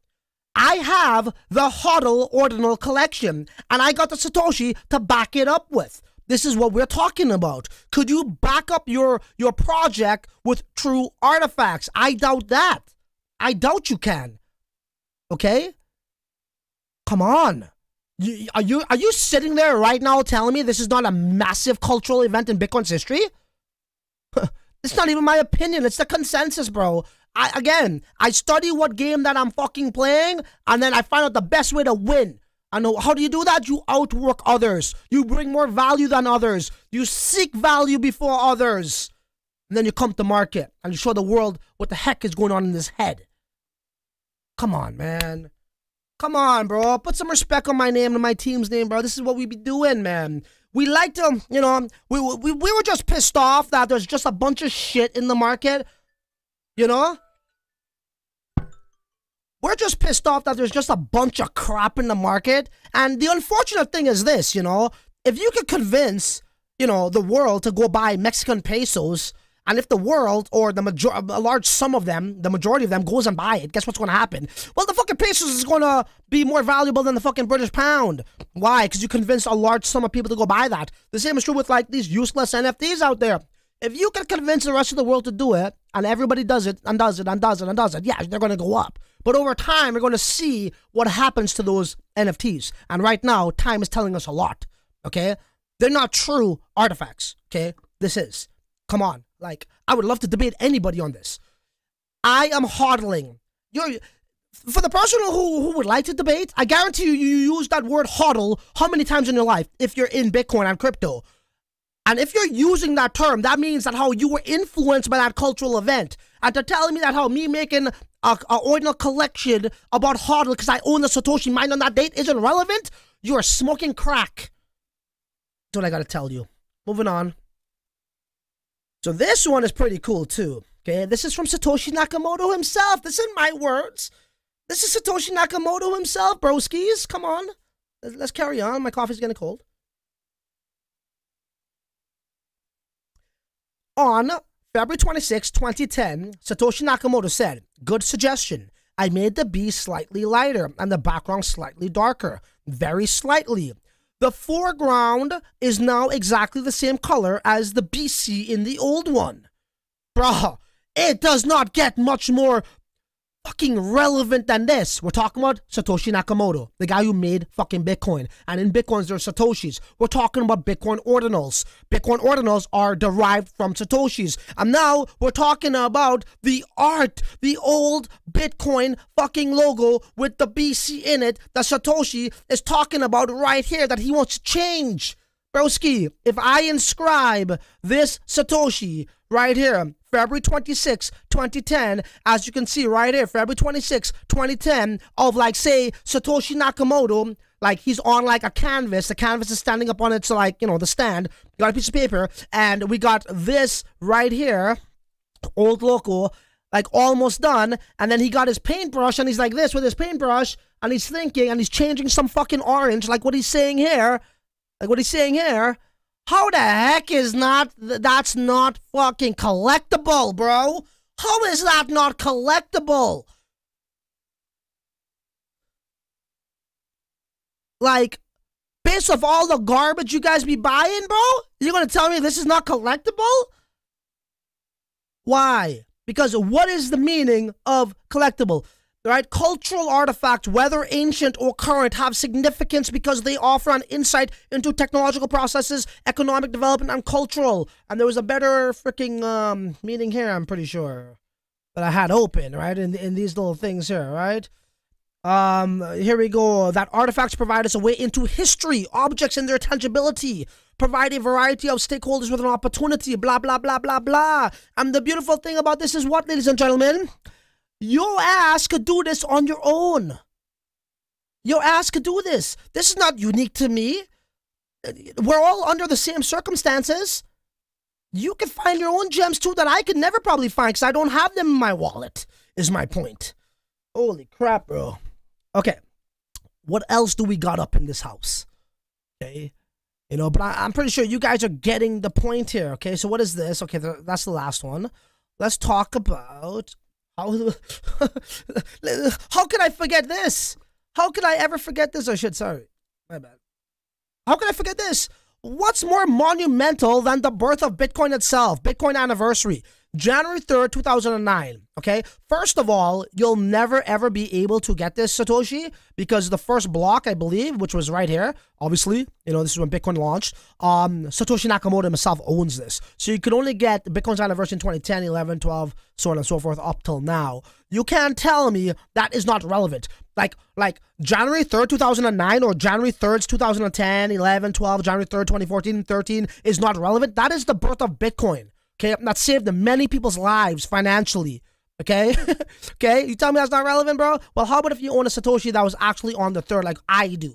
I have the HODL ordinal collection, and I got the Satoshi to back it up with. This is what we're talking about. Could you back up your, your project with true artifacts? I doubt that. I doubt you can. Okay? Come on. You, are you are you sitting there right now telling me this is not a massive cultural event in Bitcoin's history? It's not even my opinion. It's the consensus, bro. I, again, I study what game that I'm fucking playing, and then I find out the best way to win. I know, how do you do that? You outwork others. You bring more value than others. You seek value before others. And then you come to market, and you show the world what the heck is going on in this head. Come on, man. Come on, bro. Put some respect on my name and my team's name, bro. This is what we be doing, man. We like to, you know, we, we, we were just pissed off that there's just a bunch of shit in the market, you know? We're just pissed off that there's just a bunch of crap in the market. And the unfortunate thing is this, you know, if you could convince, you know, the world to go buy Mexican pesos, and if the world, or the major a large sum of them, the majority of them goes and buy it, guess what's going to happen? Well, the fucking pesos is going to be more valuable than the fucking British pound. Why? Because you convinced a large sum of people to go buy that. The same is true with like these useless N F Ts out there. If you can convince the rest of the world to do it, and everybody does it, and does it, and does it, and does it, yeah, they're going to go up. But over time, we're going to see what happens to those N F Ts. And right now, time is telling us a lot, okay? They're not true artifacts, okay? This is. Come on. Like, I would love to debate anybody on this. I am hodling. You're, for the person who, who would like to debate, I guarantee you, you use that word hodl how many times in your life if you're in Bitcoin and crypto. And if you're using that term, that means that how you were influenced by that cultural event. And they're telling me that how me making a, a ordinal collection about hodl because I own the Satoshi mine on that date isn't relevant, you're smoking crack. That's what I gotta tell you. Moving on. So this one is pretty cool too, okay? This is from Satoshi Nakamoto himself. This isn't my words. This is Satoshi Nakamoto himself, broskies. Come on. Let's carry on. My coffee's getting cold. On February twenty-sixth, twenty ten, Satoshi Nakamoto said, "Good suggestion. I made the B slightly lighter and the background slightly darker. Very slightly. The foreground is now exactly the same color as the B C in the old one." Bruh, it does not get much more fucking relevant than this. We're talking about Satoshi Nakamoto, the guy who made fucking Bitcoin. And in Bitcoins, there are Satoshis. We're talking about Bitcoin ordinals. Bitcoin ordinals are derived from Satoshis. And now we're talking about the art, the old Bitcoin fucking logo with the B C in it that Satoshi is talking about right here that he wants to change. Broski, if I inscribe this Satoshi right here, February twenty-sixth, twenty ten, as you can see right here, February twenty-sixth, twenty ten, of like, say, Satoshi Nakamoto, like he's on like a canvas, the canvas is standing up on its like, you know, the stand, you got a piece of paper, and we got this right here, old loco, like almost done, and then he got his paintbrush, and he's like this with his paintbrush, and he's thinking, and he's changing some fucking orange, like what he's saying here, like what he's saying here, how the heck is not, that's not fucking collectible, bro? How is that not collectible? Like, based off all the garbage you guys be buying, bro? You're gonna tell me this is not collectible? Why? Because what is the meaning of collectible? Right? Cultural artifacts, whether ancient or current, have significance because they offer an insight into technological processes, economic development, and cultural. And there was a better freaking um, meaning here, I'm pretty sure, that I had open, right? In, in these little things here, right? Um, here we go. That artifacts provide us a way into history, objects and their tangibility, provide a variety of stakeholders with an opportunity, blah, blah, blah, blah, blah. And the beautiful thing about this is what, ladies and gentlemen? Your ass could do this on your own. Your ass could do this. This is not unique to me. We're all under the same circumstances. You can find your own gems too that I could never probably find because I don't have them in my wallet, is my point. Holy crap, bro. Okay. What else do we got up in this house? Okay. You know, but I, I'm pretty sure you guys are getting the point here. Okay. So what is this? Okay. Th- that's the last one. Let's talk about... How could I forget this? How could I ever forget this? Oh shit, sorry. My bad. How could I forget this? What's more monumental than the birth of Bitcoin itself? Bitcoin anniversary. January third, two thousand nine, okay? First of all, you'll never ever be able to get this, Satoshi, because the first block, I believe, which was right here, obviously, you know, this is when Bitcoin launched, um, Satoshi Nakamoto himself owns this. So you could only get Bitcoin's anniversary in twenty ten, eleven, twelve, so on and so forth, up till now. You can't tell me that is not relevant. Like, like January third, two thousand nine, or January third, two thousand ten, eleven, twelve, January third, twenty fourteen, thirteen is not relevant. That is the birth of Bitcoin. Okay, that saved many people's lives financially. Okay, okay, you tell me that's not relevant, bro? Well, how about if you own a Satoshi that was actually on the third, like I do?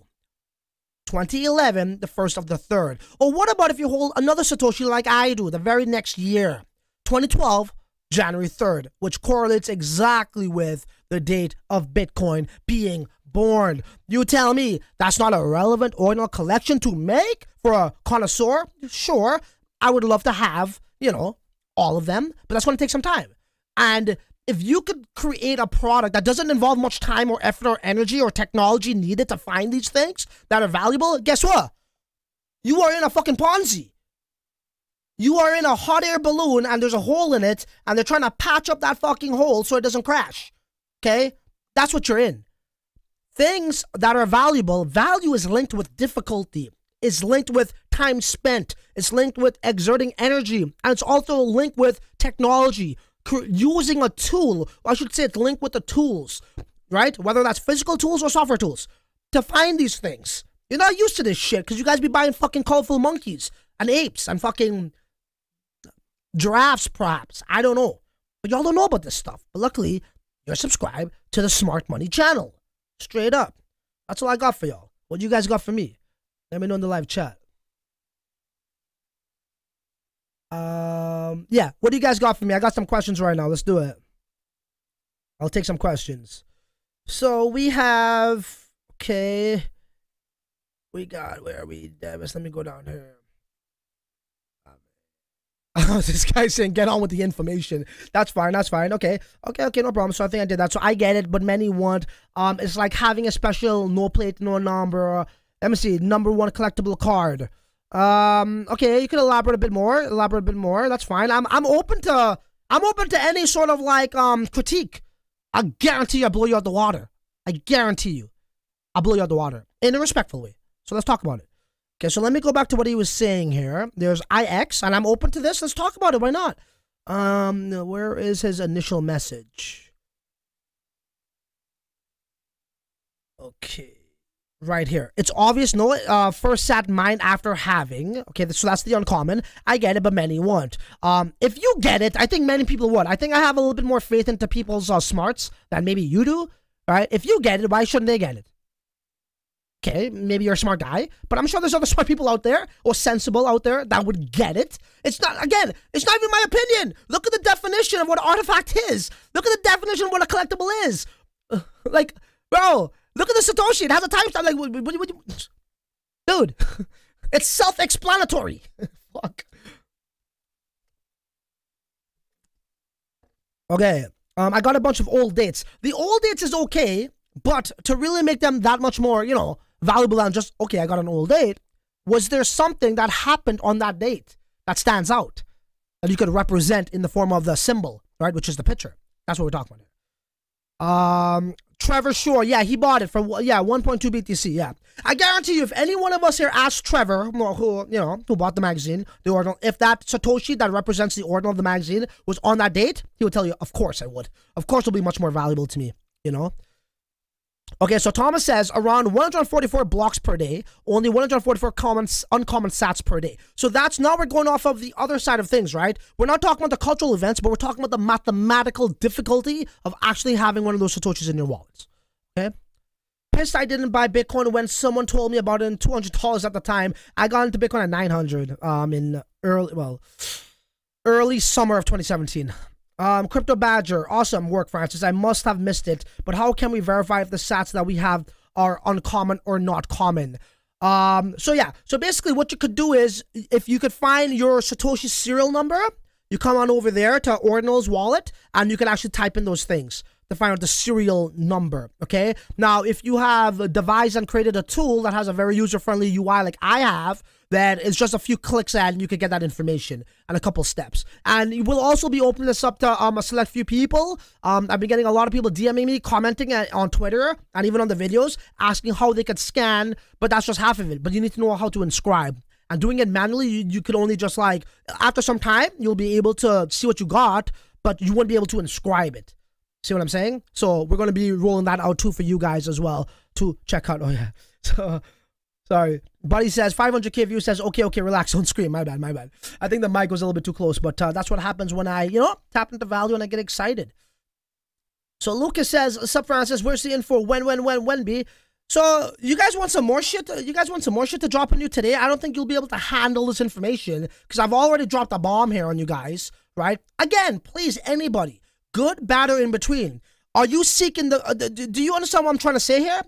twenty eleven, the first of the third. Or what about if you hold another Satoshi like I do the very next year? twenty twelve, January third, which correlates exactly with the date of Bitcoin being born. You tell me that's not a relevant ordinal collection to make for a connoisseur? Sure, I would love to have, you know, all of them, but that's going to take some time. And if you could create a product that doesn't involve much time or effort or energy or technology needed to find these things that are valuable, guess what? You are in a fucking Ponzi. You are in a hot air balloon and there's a hole in it and they're trying to patch up that fucking hole so it doesn't crash. Okay? That's what you're in. Things that are valuable, value is linked with difficulty. It's linked with time spent. It's linked with exerting energy. And it's also linked with technology. Using a tool, I should say it's linked with the tools, right? Whether that's physical tools or software tools, to find these things. You're not used to this shit because you guys be buying fucking colorful monkeys and apes and fucking giraffes, perhaps. I don't know. But y'all don't know about this stuff. But luckily, you're subscribed to the Smart Money channel. Straight up. That's all I got for y'all. What you guys got for me? Let me know in the live chat. Um, yeah, what do you guys got for me? I got some questions right now. Let's do it. I'll take some questions. So we have, okay. We got, where are we? Davis, let me go down here. Oh, this guy's saying, get on with the information. That's fine, that's fine. Okay, okay, okay, no problem. So I think I did that. So I get it, but many want, um, it's like having a special no plate, no number. Let me see, number one collectible card. Um, okay, you can elaborate a bit more, elaborate a bit more, that's fine. I'm, I'm open to, I'm open to any sort of like, um, critique. I guarantee you I blow you out the water. I guarantee you, I blow you out the water, in a respectful way. So let's talk about it. Okay, so let me go back to what he was saying here. There's I X, and I'm open to this, let's talk about it, why not? Um, where is his initial message? Okay. Right here. It's obvious, no, uh, first sat mine after having, okay, so that's the uncommon. I get it, but many won't. Um, if you get it, I think many people would. I think I have a little bit more faith into people's uh, smarts than maybe you do, right? If you get it, why shouldn't they get it? Okay, maybe you're a smart guy, but I'm sure there's other smart people out there, or sensible out there, that would get it. It's not, again, it's not even my opinion. Look at the definition of what an artifact is. Look at the definition of what a collectible is. Like, bro, look at the Satoshi, it has a timestamp, like, what, what, what, what? Dude, it's self-explanatory. Fuck. Okay, um, I got a bunch of old dates. The old dates is okay, but to really make them that much more, you know, valuable than just, okay, I got an old date, was there something that happened on that date that stands out, that you could represent in the form of the symbol, right, which is the picture. That's what we're talking about here. Um, Trevor, sure, yeah, he bought it for, yeah, one point two B T C, yeah. I guarantee you, if any one of us here asked Trevor, who, you know, who bought the magazine, the ordinal, if that Satoshi that represents the ordinal of the magazine was on that date, he would tell you, of course I would. Of course it'll be much more valuable to me, you know? Okay, so Thomas says, around one hundred forty-four blocks per day, only one hundred forty-four common, uncommon sats per day. So that's, now we're going off of the other side of things, right? We're not talking about the cultural events, but we're talking about the mathematical difficulty of actually having one of those Satoshis in your wallets, okay? Pissed I didn't buy Bitcoin when someone told me about it in two hundred dollars at the time. I got into Bitcoin at nine hundred dollars um, in early, well, early summer of twenty seventeen. Um, Crypto Badger, awesome work, Francis. I must have missed it, but how can we verify if the sats that we have are uncommon or not common? Um, so yeah, so basically what you could do is, if you could find your Satoshi serial number, you come on over there to Ordinals Wallet, and you can actually type in those things. The to find out the serial number, okay? Now, if you have devised and created a tool that has a very user-friendly U I like I have, then it's just a few clicks and you can get that information and a couple steps. And we'll also be opening this up to um, a select few people. Um, I've been getting a lot of people DMing me, commenting at, on Twitter and even on the videos, asking how they could scan, but that's just half of it. But you need to know how to inscribe. And doing it manually, you, you could only just like, after some time, you'll be able to see what you got, but you won't be able to inscribe it. See what I'm saying? So we're going to be rolling that out too for you guys as well to check out. Oh yeah. So, sorry. Buddy says five hundred K view, says, okay, okay, relax, don't scream. My bad, my bad. I think the mic was a little bit too close, but uh, that's what happens when I, you know, tap into value and I get excited. So Lucas says, sup Francis, where's the info? When, when, when, when be? So you guys want some more shit? You guys want some more shit to drop on you today? I don't think you'll be able to handle this information because I've already dropped a bomb here on you guys, right? Again, please, anybody, good, bad, or in between. Are you seeking the, uh, the, do you understand what I'm trying to say here?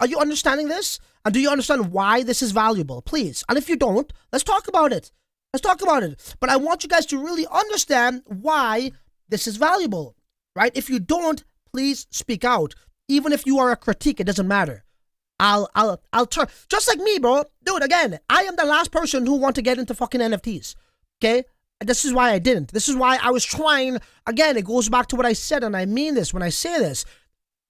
Are you understanding this? And do you understand why this is valuable? Please. And if you don't, let's talk about it. Let's talk about it. But I want you guys to really understand why this is valuable, right? If you don't, please speak out. Even if you are a critique, it doesn't matter. I'll, I'll, I'll turn, just like me, bro. Dude, again, I am the last person who want to get into fucking N F Ts, okay? This is why I didn't. This is why I was trying. Again, it goes back to what I said, and I mean this when I say this.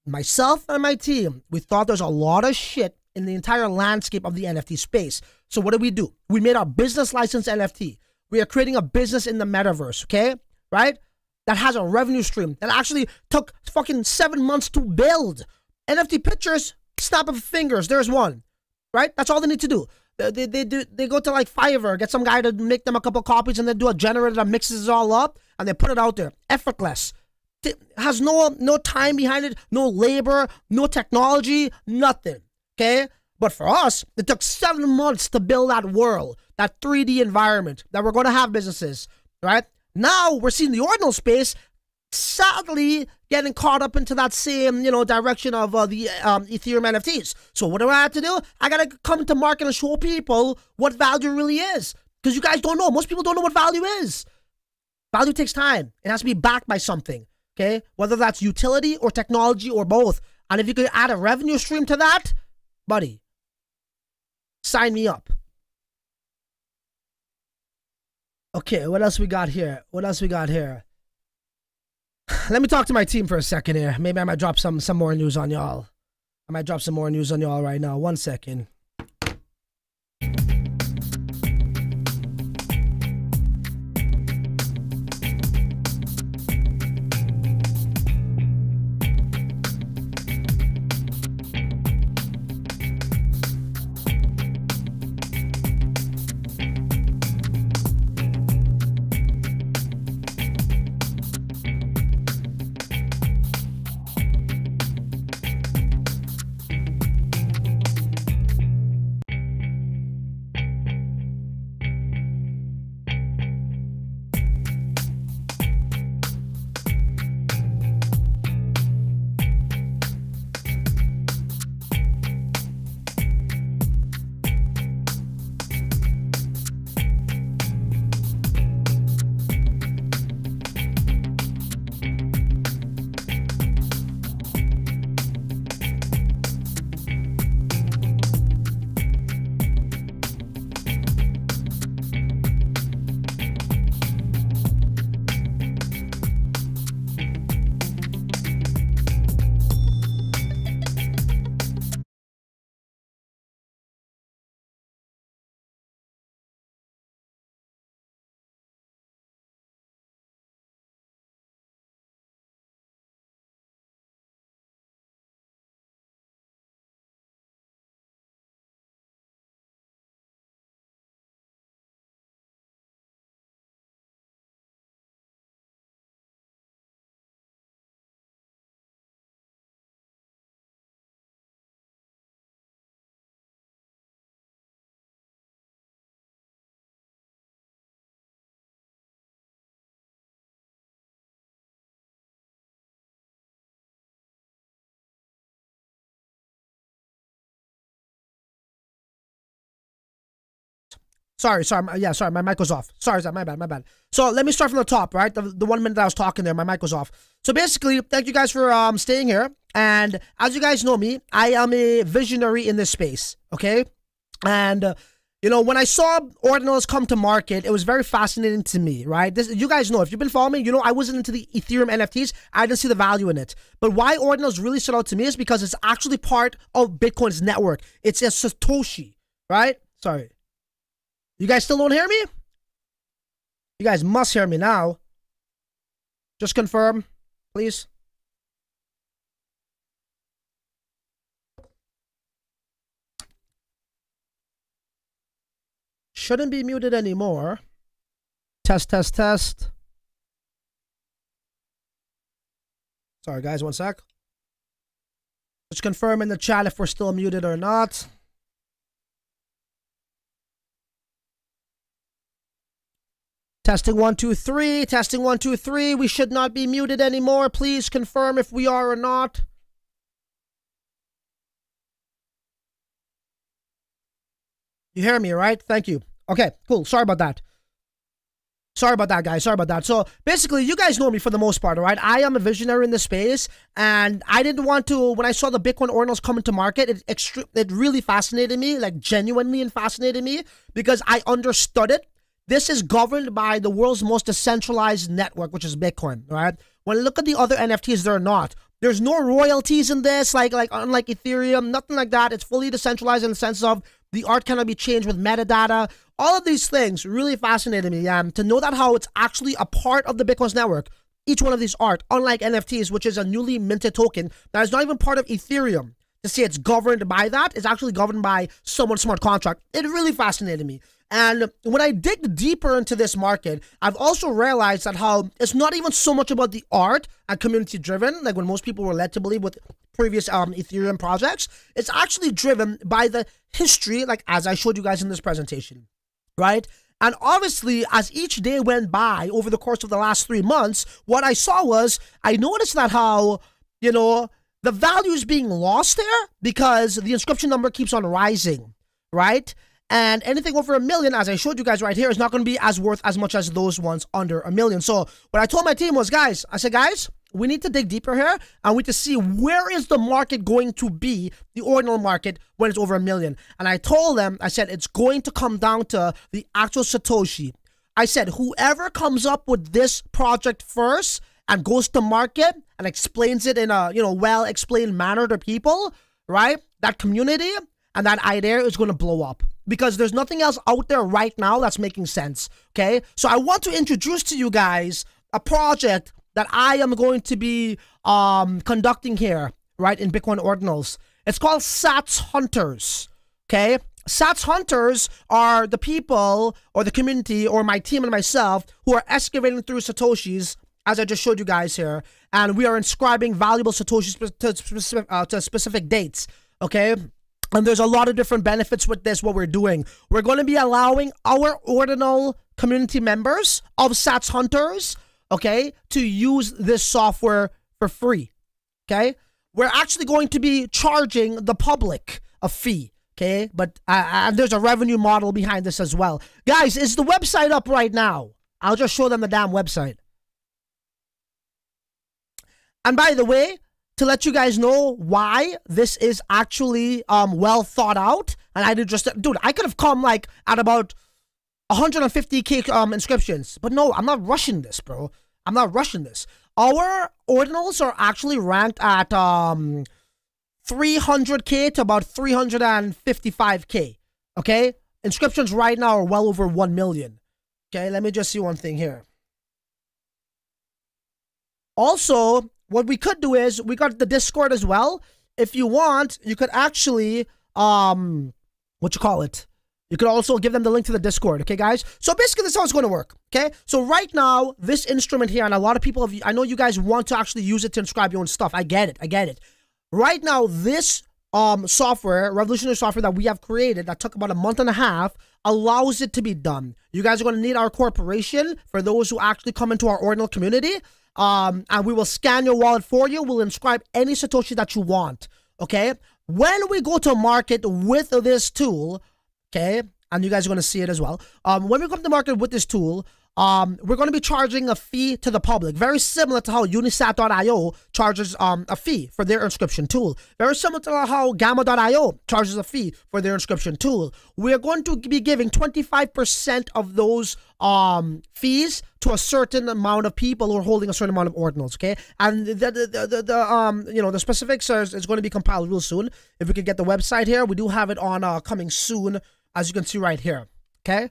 Myself and my team, we thought there's a lot of shit in the entire landscape of the N F T space. So what did we do? We made our business license N F T. We are creating a business in the metaverse, okay? Right? That has a revenue stream that actually took fucking seven months to build. N F T pictures, snap of fingers, there's one, right? That's all they need to do. They, they, they, do, they go to like Fiverr, get some guy to make them a couple copies, and they do a generator that mixes it all up, and they put it out there. Effortless. It has no, no time behind it, no labor, no technology, nothing, okay? But for us, it took seven months to build that world, that three D environment that we're going to have businesses, right? Now we're seeing the ordinal space sadly getting caught up into that same, you know, direction of uh, the um, Ethereum N F Ts. So what do I have to do? I got to come to market and show people what value really is, because you guys don't know. Most people don't know what value is. Value takes time. It has to be backed by something, okay? Whether that's utility or technology or both. And if you could add a revenue stream to that, buddy, sign me up. Okay, what else we got here? What else we got here? Let me talk to my team for a second here. Maybe I might drop some, some more news on y'all. I might drop some more news on y'all right now. One second. Sorry, sorry, yeah, sorry, my mic was off. Sorry, my bad, my bad. So let me start from the top, right? The, the one minute that I was talking there, my mic was off. So basically, thank you guys for um staying here. And as you guys know me, I am a visionary in this space, okay? And, uh, you know, when I saw Ordinals come to market, it was very fascinating to me, right? This, you guys know, if you've been following me, you know I wasn't into the Ethereum N F Ts. I didn't see the value in it. But why Ordinals really stood out to me is because it's actually part of Bitcoin's network. It's a Satoshi, right? Sorry. You guys still don't hear me? You guys must hear me now. Just confirm, please. Shouldn't be muted anymore. Test, test, test. Sorry, guys, one sec. Just confirm in the chat if we're still muted or not. Testing one, two, three. Testing one, two, three. We should not be muted anymore. Please confirm if we are or not. You hear me, right? Thank you. Okay, cool. Sorry about that. Sorry about that, guys. Sorry about that. So basically, you guys know me for the most part, all right? I am a visionary in the space, and I didn't want to, when I saw the Bitcoin Ordinals coming to market, it, extre- it really fascinated me, like genuinely and fascinated me, because I understood it. This is governed by the world's most decentralized network, which is Bitcoin, right? When I look at the other N F Ts, they're not. There's no royalties in this, like, like unlike Ethereum, nothing like that. It's fully decentralized in the sense of the art cannot be changed with metadata. All of these things really fascinated me, um, to know that how it's actually a part of the Bitcoin's network. Each one of these art, unlike N F Ts, which is a newly minted token that is not even part of Ethereum. To say it's governed by that, it's actually governed by someone's smart contract. It really fascinated me. And when I dig deeper into this market, I've also realized that how it's not even so much about the art and community driven, like when most people were led to believe with previous um, Ethereum projects. It's actually driven by the history, like as I showed you guys in this presentation, right? And obviously, as each day went by over the course of the last three months, what I saw was I noticed that how, you know, the value is being lost there because the inscription number keeps on rising, right? And anything over a million, as I showed you guys right here, is not going to be as worth as much as those ones under a million. So what I told my team was, guys, I said, guys, we need to dig deeper here. And we need to see where is the market going to be, the ordinal market, when it's over a million. And I told them, I said, it's going to come down to the actual Satoshi. I said, whoever comes up with this project first and goes to market and explains it in a, you know, well-explained manner to people, right? That community and that idea is going to blow up. Because there's nothing else out there right now that's making sense, okay? So I want to introduce to you guys a project that I am going to be um, conducting here, right, in Bitcoin Ordinals. It's called Sats Hunters, okay? Sats Hunters are the people or the community or my team and myself who are excavating through Satoshis, as I just showed you guys here, and we are inscribing valuable Satoshis to specific, uh, to specific dates, okay? And there's a lot of different benefits with this, what we're doing. We're going to be allowing our ordinal community members of Sats Hunters, okay, to use this software for free, okay? We're actually going to be charging the public a fee, okay? But uh, and there's a revenue model behind this as well. Guys, is the website up right now? I'll just show them the damn website. And by the way, to let you guys know why this is actually um, well thought out. And I did just, dude, I could have come like at about one hundred fifty K um, inscriptions. But no, I'm not rushing this, bro. I'm not rushing this. Our ordinals are actually ranked at um, three hundred K to about three hundred fifty-five K. Okay? Inscriptions right now are well over one million. Okay, let me just see one thing here. Also, what we could do is, we got the Discord as well. If you want, you could actually, um, what you call it? You could also give them the link to the Discord, okay, guys? So basically, this is how it's going to work, okay? So right now, this instrument here, and a lot of people, have, I know you guys want to actually use it to inscribe your own stuff. I get it, I get it. Right now, this um, software, revolutionary software that we have created that took about a month and a half, allows it to be done. You guys are going to need our corporation for those who actually come into our ordinal community. Um, and we will scan your wallet for you. We'll inscribe any Satoshi that you want, okay? When we go to market with this tool, okay, and you guys are going to see it as well. Um, when we come to market with this tool, um, we're going to be charging a fee to the public, very similar to how Unisat dot i o charges um, a fee for their inscription tool. Very similar to how Gamma dot i o charges a fee for their inscription tool. We're going to be giving twenty-five percent of those um, fees to a certain amount of people who are holding a certain amount of ordinals, okay? And the, the, the, the, the um, you know, the specifics are, is going to be compiled real soon. If we could get the website here, we do have it on uh, coming soon, as you can see right here, okay?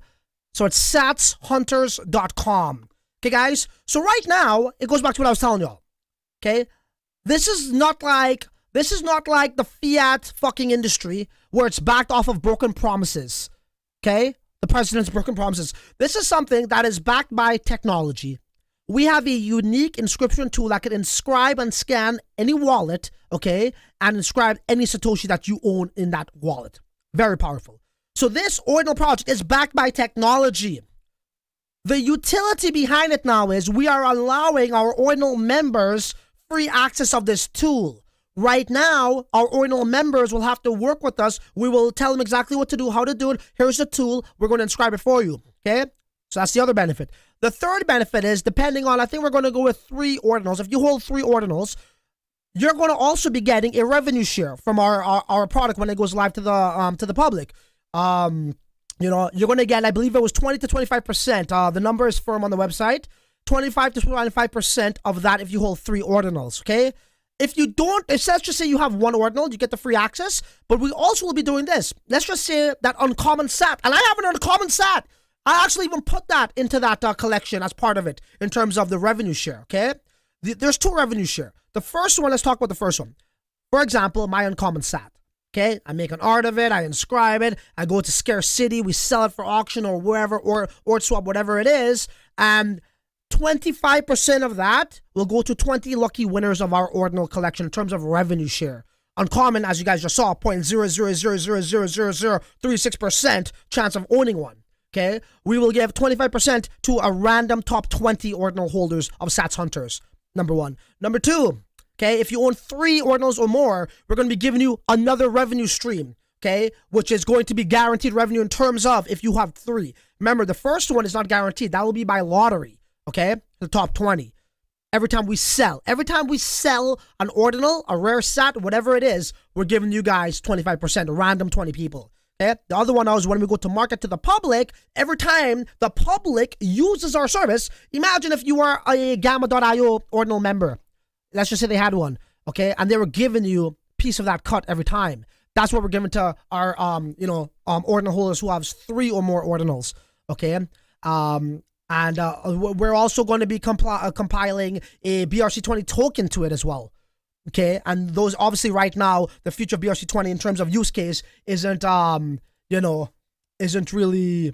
So it's sats hunters dot com. Okay, guys? So right now, it goes back to what I was telling y'all. Okay? This is not like, this is not like the fiat fucking industry where it's backed off of broken promises. Okay? The president's broken promises. This is something that is backed by technology. We have a unique inscription tool that can inscribe and scan any wallet, okay? And inscribe any Satoshi that you own in that wallet. Very powerful. So this ordinal project is backed by technology. The utility behind it now is we are allowing our ordinal members free access of this tool. Right now, our ordinal members will have to work with us. We will tell them exactly what to do, how to do it. Here's the tool. We're going to inscribe it for you. Okay? So that's the other benefit. The third benefit is, depending on, I think we're going to go with three ordinals. If you hold three ordinals, you're going to also be getting a revenue share from our, our, our product when it goes live to the um, to the public. Um, you know, you're going to get, I believe it was twenty to twenty-five percent. Uh, the number is firm on the website. twenty-five to twenty-five percent of that if you hold three ordinals, okay? If you don't, if let's just say you have one ordinal, you get the free access, but we also will be doing this. Let's just say that uncommon sat, and I have an uncommon sat. I actually even put that into that uh, collection as part of it in terms of the revenue share, okay? The, there's two revenue share. The first one, let's talk about the first one. For example, my uncommon sat. Okay, I make an art of it, I inscribe it, I go to Scarcity, we sell it for auction or wherever, or OrdSwap, whatever it is, and twenty-five percent of that will go to twenty lucky winners of our ordinal collection in terms of revenue share. Uncommon, as you guys just saw, zero point zero zero zero zero zero zero zero zero three six percent chance of owning one. Okay, we will give twenty-five percent to a random top twenty ordinal holders of Sats Hunters, number one. Number two. Okay, if you own three ordinals or more, we're going to be giving you another revenue stream, okay, which is going to be guaranteed revenue in terms of if you have three. Remember, the first one is not guaranteed. That will be by lottery, okay, the top twenty. Every time we sell, every time we sell an ordinal, a rare sat, whatever it is, we're giving you guys twenty-five percent, a random twenty people. Okay? The other one is when we go to market to the public, every time the public uses our service, imagine if you are a Gamma dot i o ordinal member. Let's just say they had one, okay? And they were giving you a piece of that cut every time. That's what we're giving to our, um, you know, um, ordinal holders who have three or more ordinals, okay? Um, and uh, we're also going to be compli uh, compiling a B R C twenty token to it as well, okay? And those, obviously, right now, the future of B R C twenty in terms of use case isn't, um, you know, isn't really...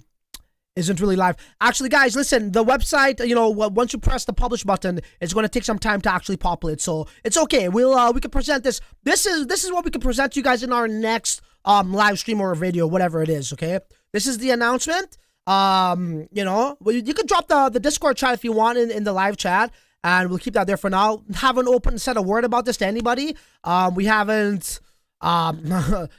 Isn't really live. Actually, guys, listen, the website, you know, once you press the publish button, it's going to take some time to actually populate. So it's okay. We'll, uh, we can present this. This is, this is what we can present to you guys in our next, um, live stream or video, whatever it is. Okay. This is the announcement. Um, you know, well, you, you can drop the, the Discord chat if you want in, in the live chat, and we'll keep that there for now. Haven't opened, said a word about this to anybody. Um, we haven't, Um,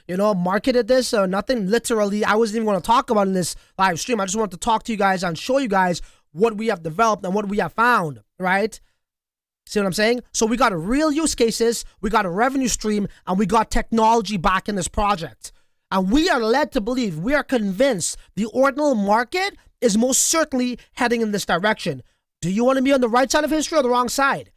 you know, marketed this or nothing. Literally, I wasn't even going to talk about it in this live stream. I just wanted to talk to you guys and show you guys what we have developed and what we have found, right? See what I'm saying? So we got real use cases, we got a revenue stream, and we got technology back in this project. And we are led to believe, we are convinced the ordinal market is most certainly heading in this direction. Do you want to be on the right side of history or the wrong side?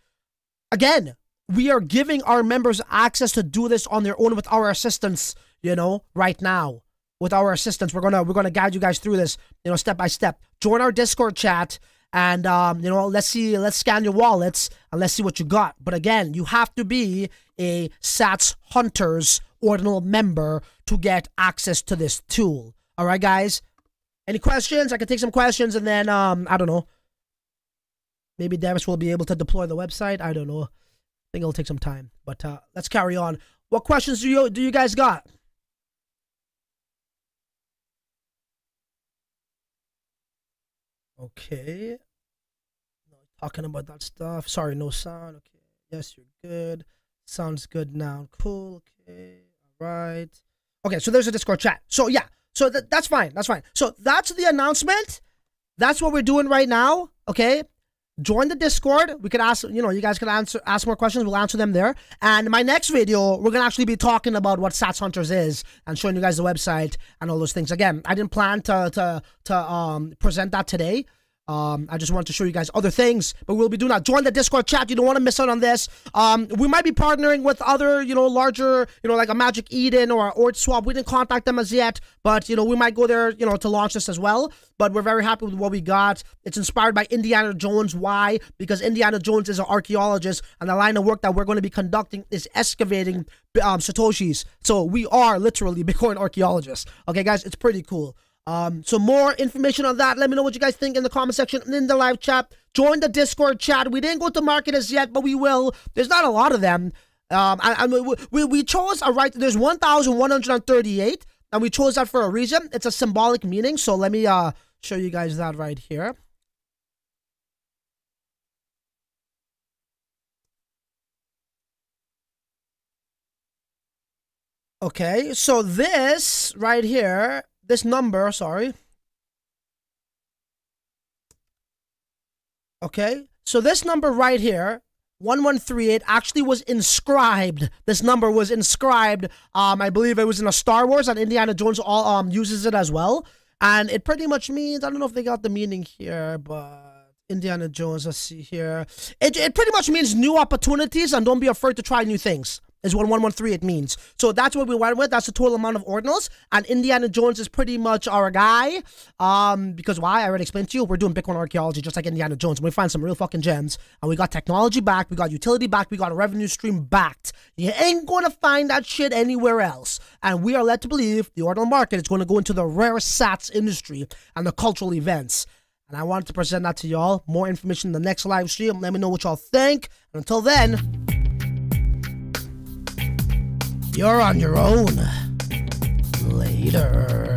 Again, we are giving our members access to do this on their own with our assistance, you know, right now. With our assistance, we're gonna we're gonna guide you guys through this, you know, step by step. Join our Discord chat and um, you know, let's see, let's scan your wallets and let's see what you got. But again, you have to be a Sats Hunters ordinal member to get access to this tool. All right, guys. Any questions? I can take some questions and then um, I don't know. Maybe Davis will be able to deploy the website. I don't know. I think it'll take some time, but uh, let's carry on. What questions do you do you guys got? Okay, no, talking about that stuff. Sorry, no sound. Okay, yes, you're good. Sounds good now. Cool. Okay, all right. Okay, so there's a Discord chat. So yeah, So that, that's fine. That's fine. So that's the announcement. That's what we're doing right now. Okay. Join the Discord. We could ask, you know, you guys can answer, ask more questions. We'll answer them there. And my next video, we're going to actually be talking about what Sats Hunters is and showing you guys the website and all those things. Again, I didn't plan to, to, to um, present that today. Um, I just wanted to show you guys other things, but we'll be doing that. Join the Discord chat. You don't want to miss out on this. Um, we might be partnering with other, you know, larger, you know, like a Magic Eden or OrdSwap. We didn't contact them as yet, but, you know, we might go there, you know, to launch this as well. But we're very happy with what we got. It's inspired by Indiana Jones. Why? Because Indiana Jones is an archaeologist, and the line of work that we're going to be conducting is excavating um, Satoshis. So we are literally Bitcoin archaeologists. Okay, guys, it's pretty cool. Um, so more information on that. Let me know what you guys think in the comment section and in the live chat. Join the Discord chat. We didn't go to market as yet, but we will. There's not a lot of them. Um, and, and we, we, we chose a right. There's one thousand one hundred thirty-eight, and we chose that for a reason. It's a symbolic meaning. So let me uh, show you guys that right here. Okay, so this right here, this number, sorry. Okay, so this number right here, one one three eight, actually was inscribed. This number was inscribed. Um, I believe it was in a Star Wars, and Indiana Jones all um uses it as well. And it pretty much means, I don't know if they got the meaning here, but Indiana Jones, let's see here. It, it pretty much means new opportunities, and don't be afraid to try new things. Is what one one three eight means. So that's what we went with. That's the total amount of ordinals. And Indiana Jones is pretty much our guy. Um, because why? I already explained to you. We're doing Bitcoin archaeology just like Indiana Jones. We find some real fucking gems. And we got technology back. We got utility back. We got a revenue stream backed. You ain't going to find that shit anywhere else. And we are led to believe the ordinal market is going to go into the rare sats industry and the cultural events. And I wanted to present that to y'all. More information in the next live stream. Let me know what y'all think. And until then, you're on your own. Later.